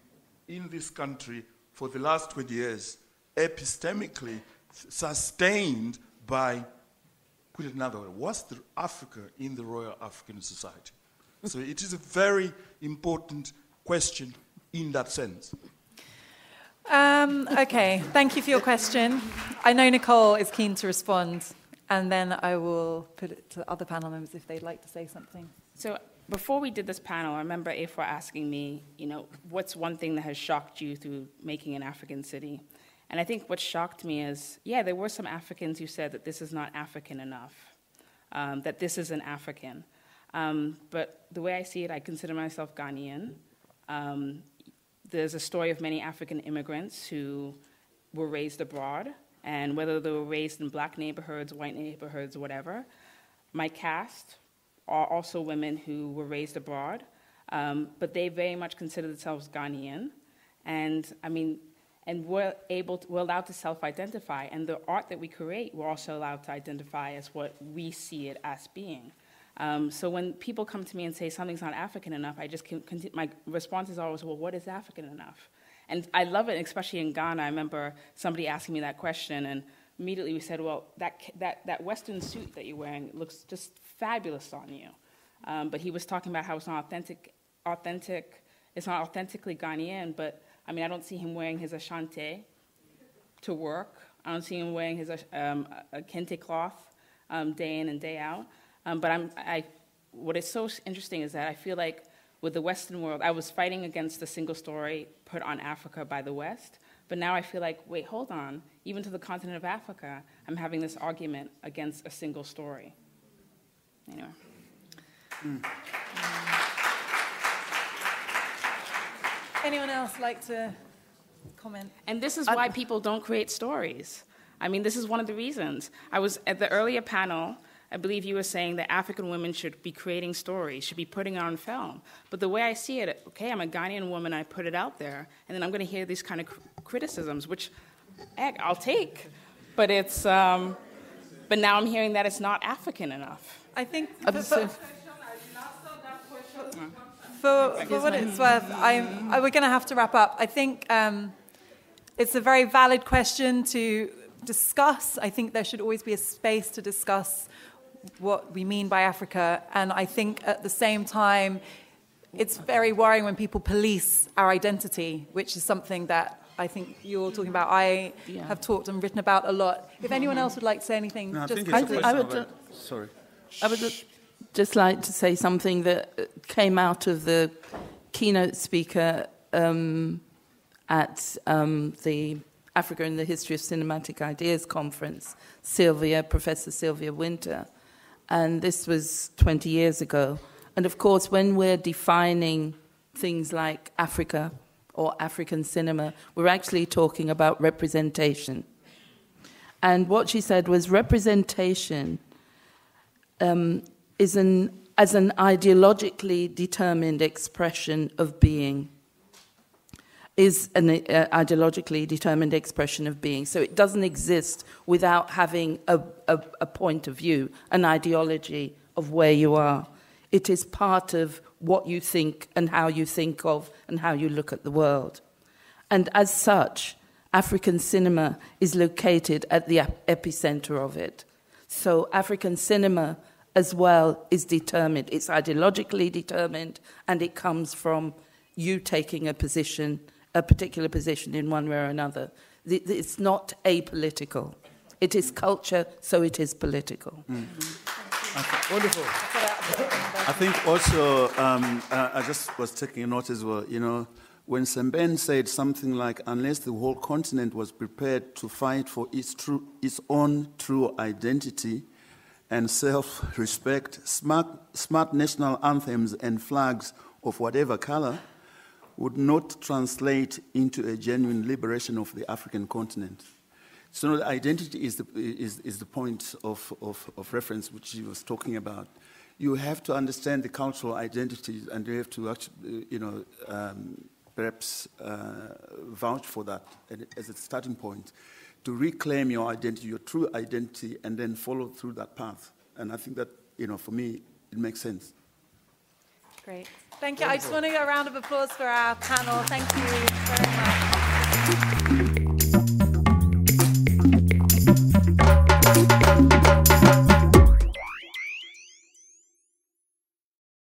in this country for the last twenty years, epistemically sustained by, put it another way, what's the Africa in the Royal African Society? So it is a very important question in that sense. Um, okay, thank you for your question. I know Nicole is keen to respond, and then I will put it to other panel members if they'd like to say something. So before we did this panel, I remember Afua asking me, you know, what's one thing that has shocked you through making An African City? And I think what shocked me is, yeah, there were some Africans who said that this is not African enough, um, that this isn't African. Um, but the way I see it, I consider myself Ghanaian. Um, There's a story of many African immigrants who were raised abroad, and whether they were raised in black neighborhoods, white neighborhoods, whatever. My cast are also women who were raised abroad, um, but they very much consider themselves Ghanaian, and I mean, and we're able, to, we're allowed to self-identify, and the art that we create, we're also allowed to identify as what we see it as being. Um, so when people come to me and say something's not African enough, I just can, can, my response is always, well, what is African enough? And I love it, especially in Ghana. I remember somebody asking me that question, and immediately we said, well, that, that, that Western suit that you're wearing looks just fabulous on you. Um, but he was talking about how it's not authentic, authentic, it's not authentically Ghanaian, but I mean, I don't see him wearing his Ashanti to work. I don't see him wearing his um, a kente cloth um, day in and day out. Um, but I'm, I, what is so interesting is that I feel like with the Western world, I was fighting against the single story put on Africa by the West, but now I feel like, wait, hold on, even to the continent of Africa, I'm having this argument against a single story. Anyway. Mm. Anyone else like to comment? And this is why people don't create stories. I mean, this is one of the reasons. I was at the earlier panel, I believe you were saying that African women should be creating stories, should be putting it on film. But the way I see it, okay, I'm a Ghanaian woman, I put it out there, and then I'm going to hear these kind of cr criticisms, which heck, I'll take. But it's, um, but now I'm hearing that it's not African enough. I think for, so, for, for what it's worth, I'm, I, we're going to have to wrap up. I think um, it's a very valid question to discuss. I think there should always be a space to discuss what we mean by Africa, and I think at the same time it's very worrying when people police our identity, which is something that I think you're talking about. I yeah. have talked and written about a lot. If anyone else would like to say anything, no, just I, think I would about, sorry I would just, just like to say something that came out of the keynote speaker um, at um, the Africa and the History of Cinematic Ideas conference, Sylvia, Professor Sylvia Winter. And this was twenty years ago. And of course, when we're defining things like Africa or African cinema, we're actually talking about representation. And what she said was representation um, is an, as an ideologically determined expression of being, is an uh, ideologically determined expression of being. So it doesn't exist without having a, a, a point of view, an ideology of where you are. It is part of what you think and how you think of and how you look at the world. And as such, African cinema is located at the epicenter of it. So African cinema as well is determined. It's ideologically determined, and it comes from you taking a position, a particular position in one way or another. It's not apolitical. It is culture, so it is political. Mm. Okay. Wonderful. I think also, um, uh, I just was taking a note as well, you know, when Sembène said something like, unless the whole continent was prepared to fight for its, true, its own true identity and self-respect, smart, smart national anthems and flags of whatever color would not translate into a genuine liberation of the African continent. So the identity is the, is, is the point of, of, of reference which she was talking about. You have to understand the cultural identities, and you have to actually, you know, um, perhaps uh, vouch for that as a starting point, to reclaim your identity, your true identity, and then follow through that path. And I think that, you know, for me, it makes sense. Great. Thank you. Wonderful. I just want to get a round of applause for our panel. Thank you very much.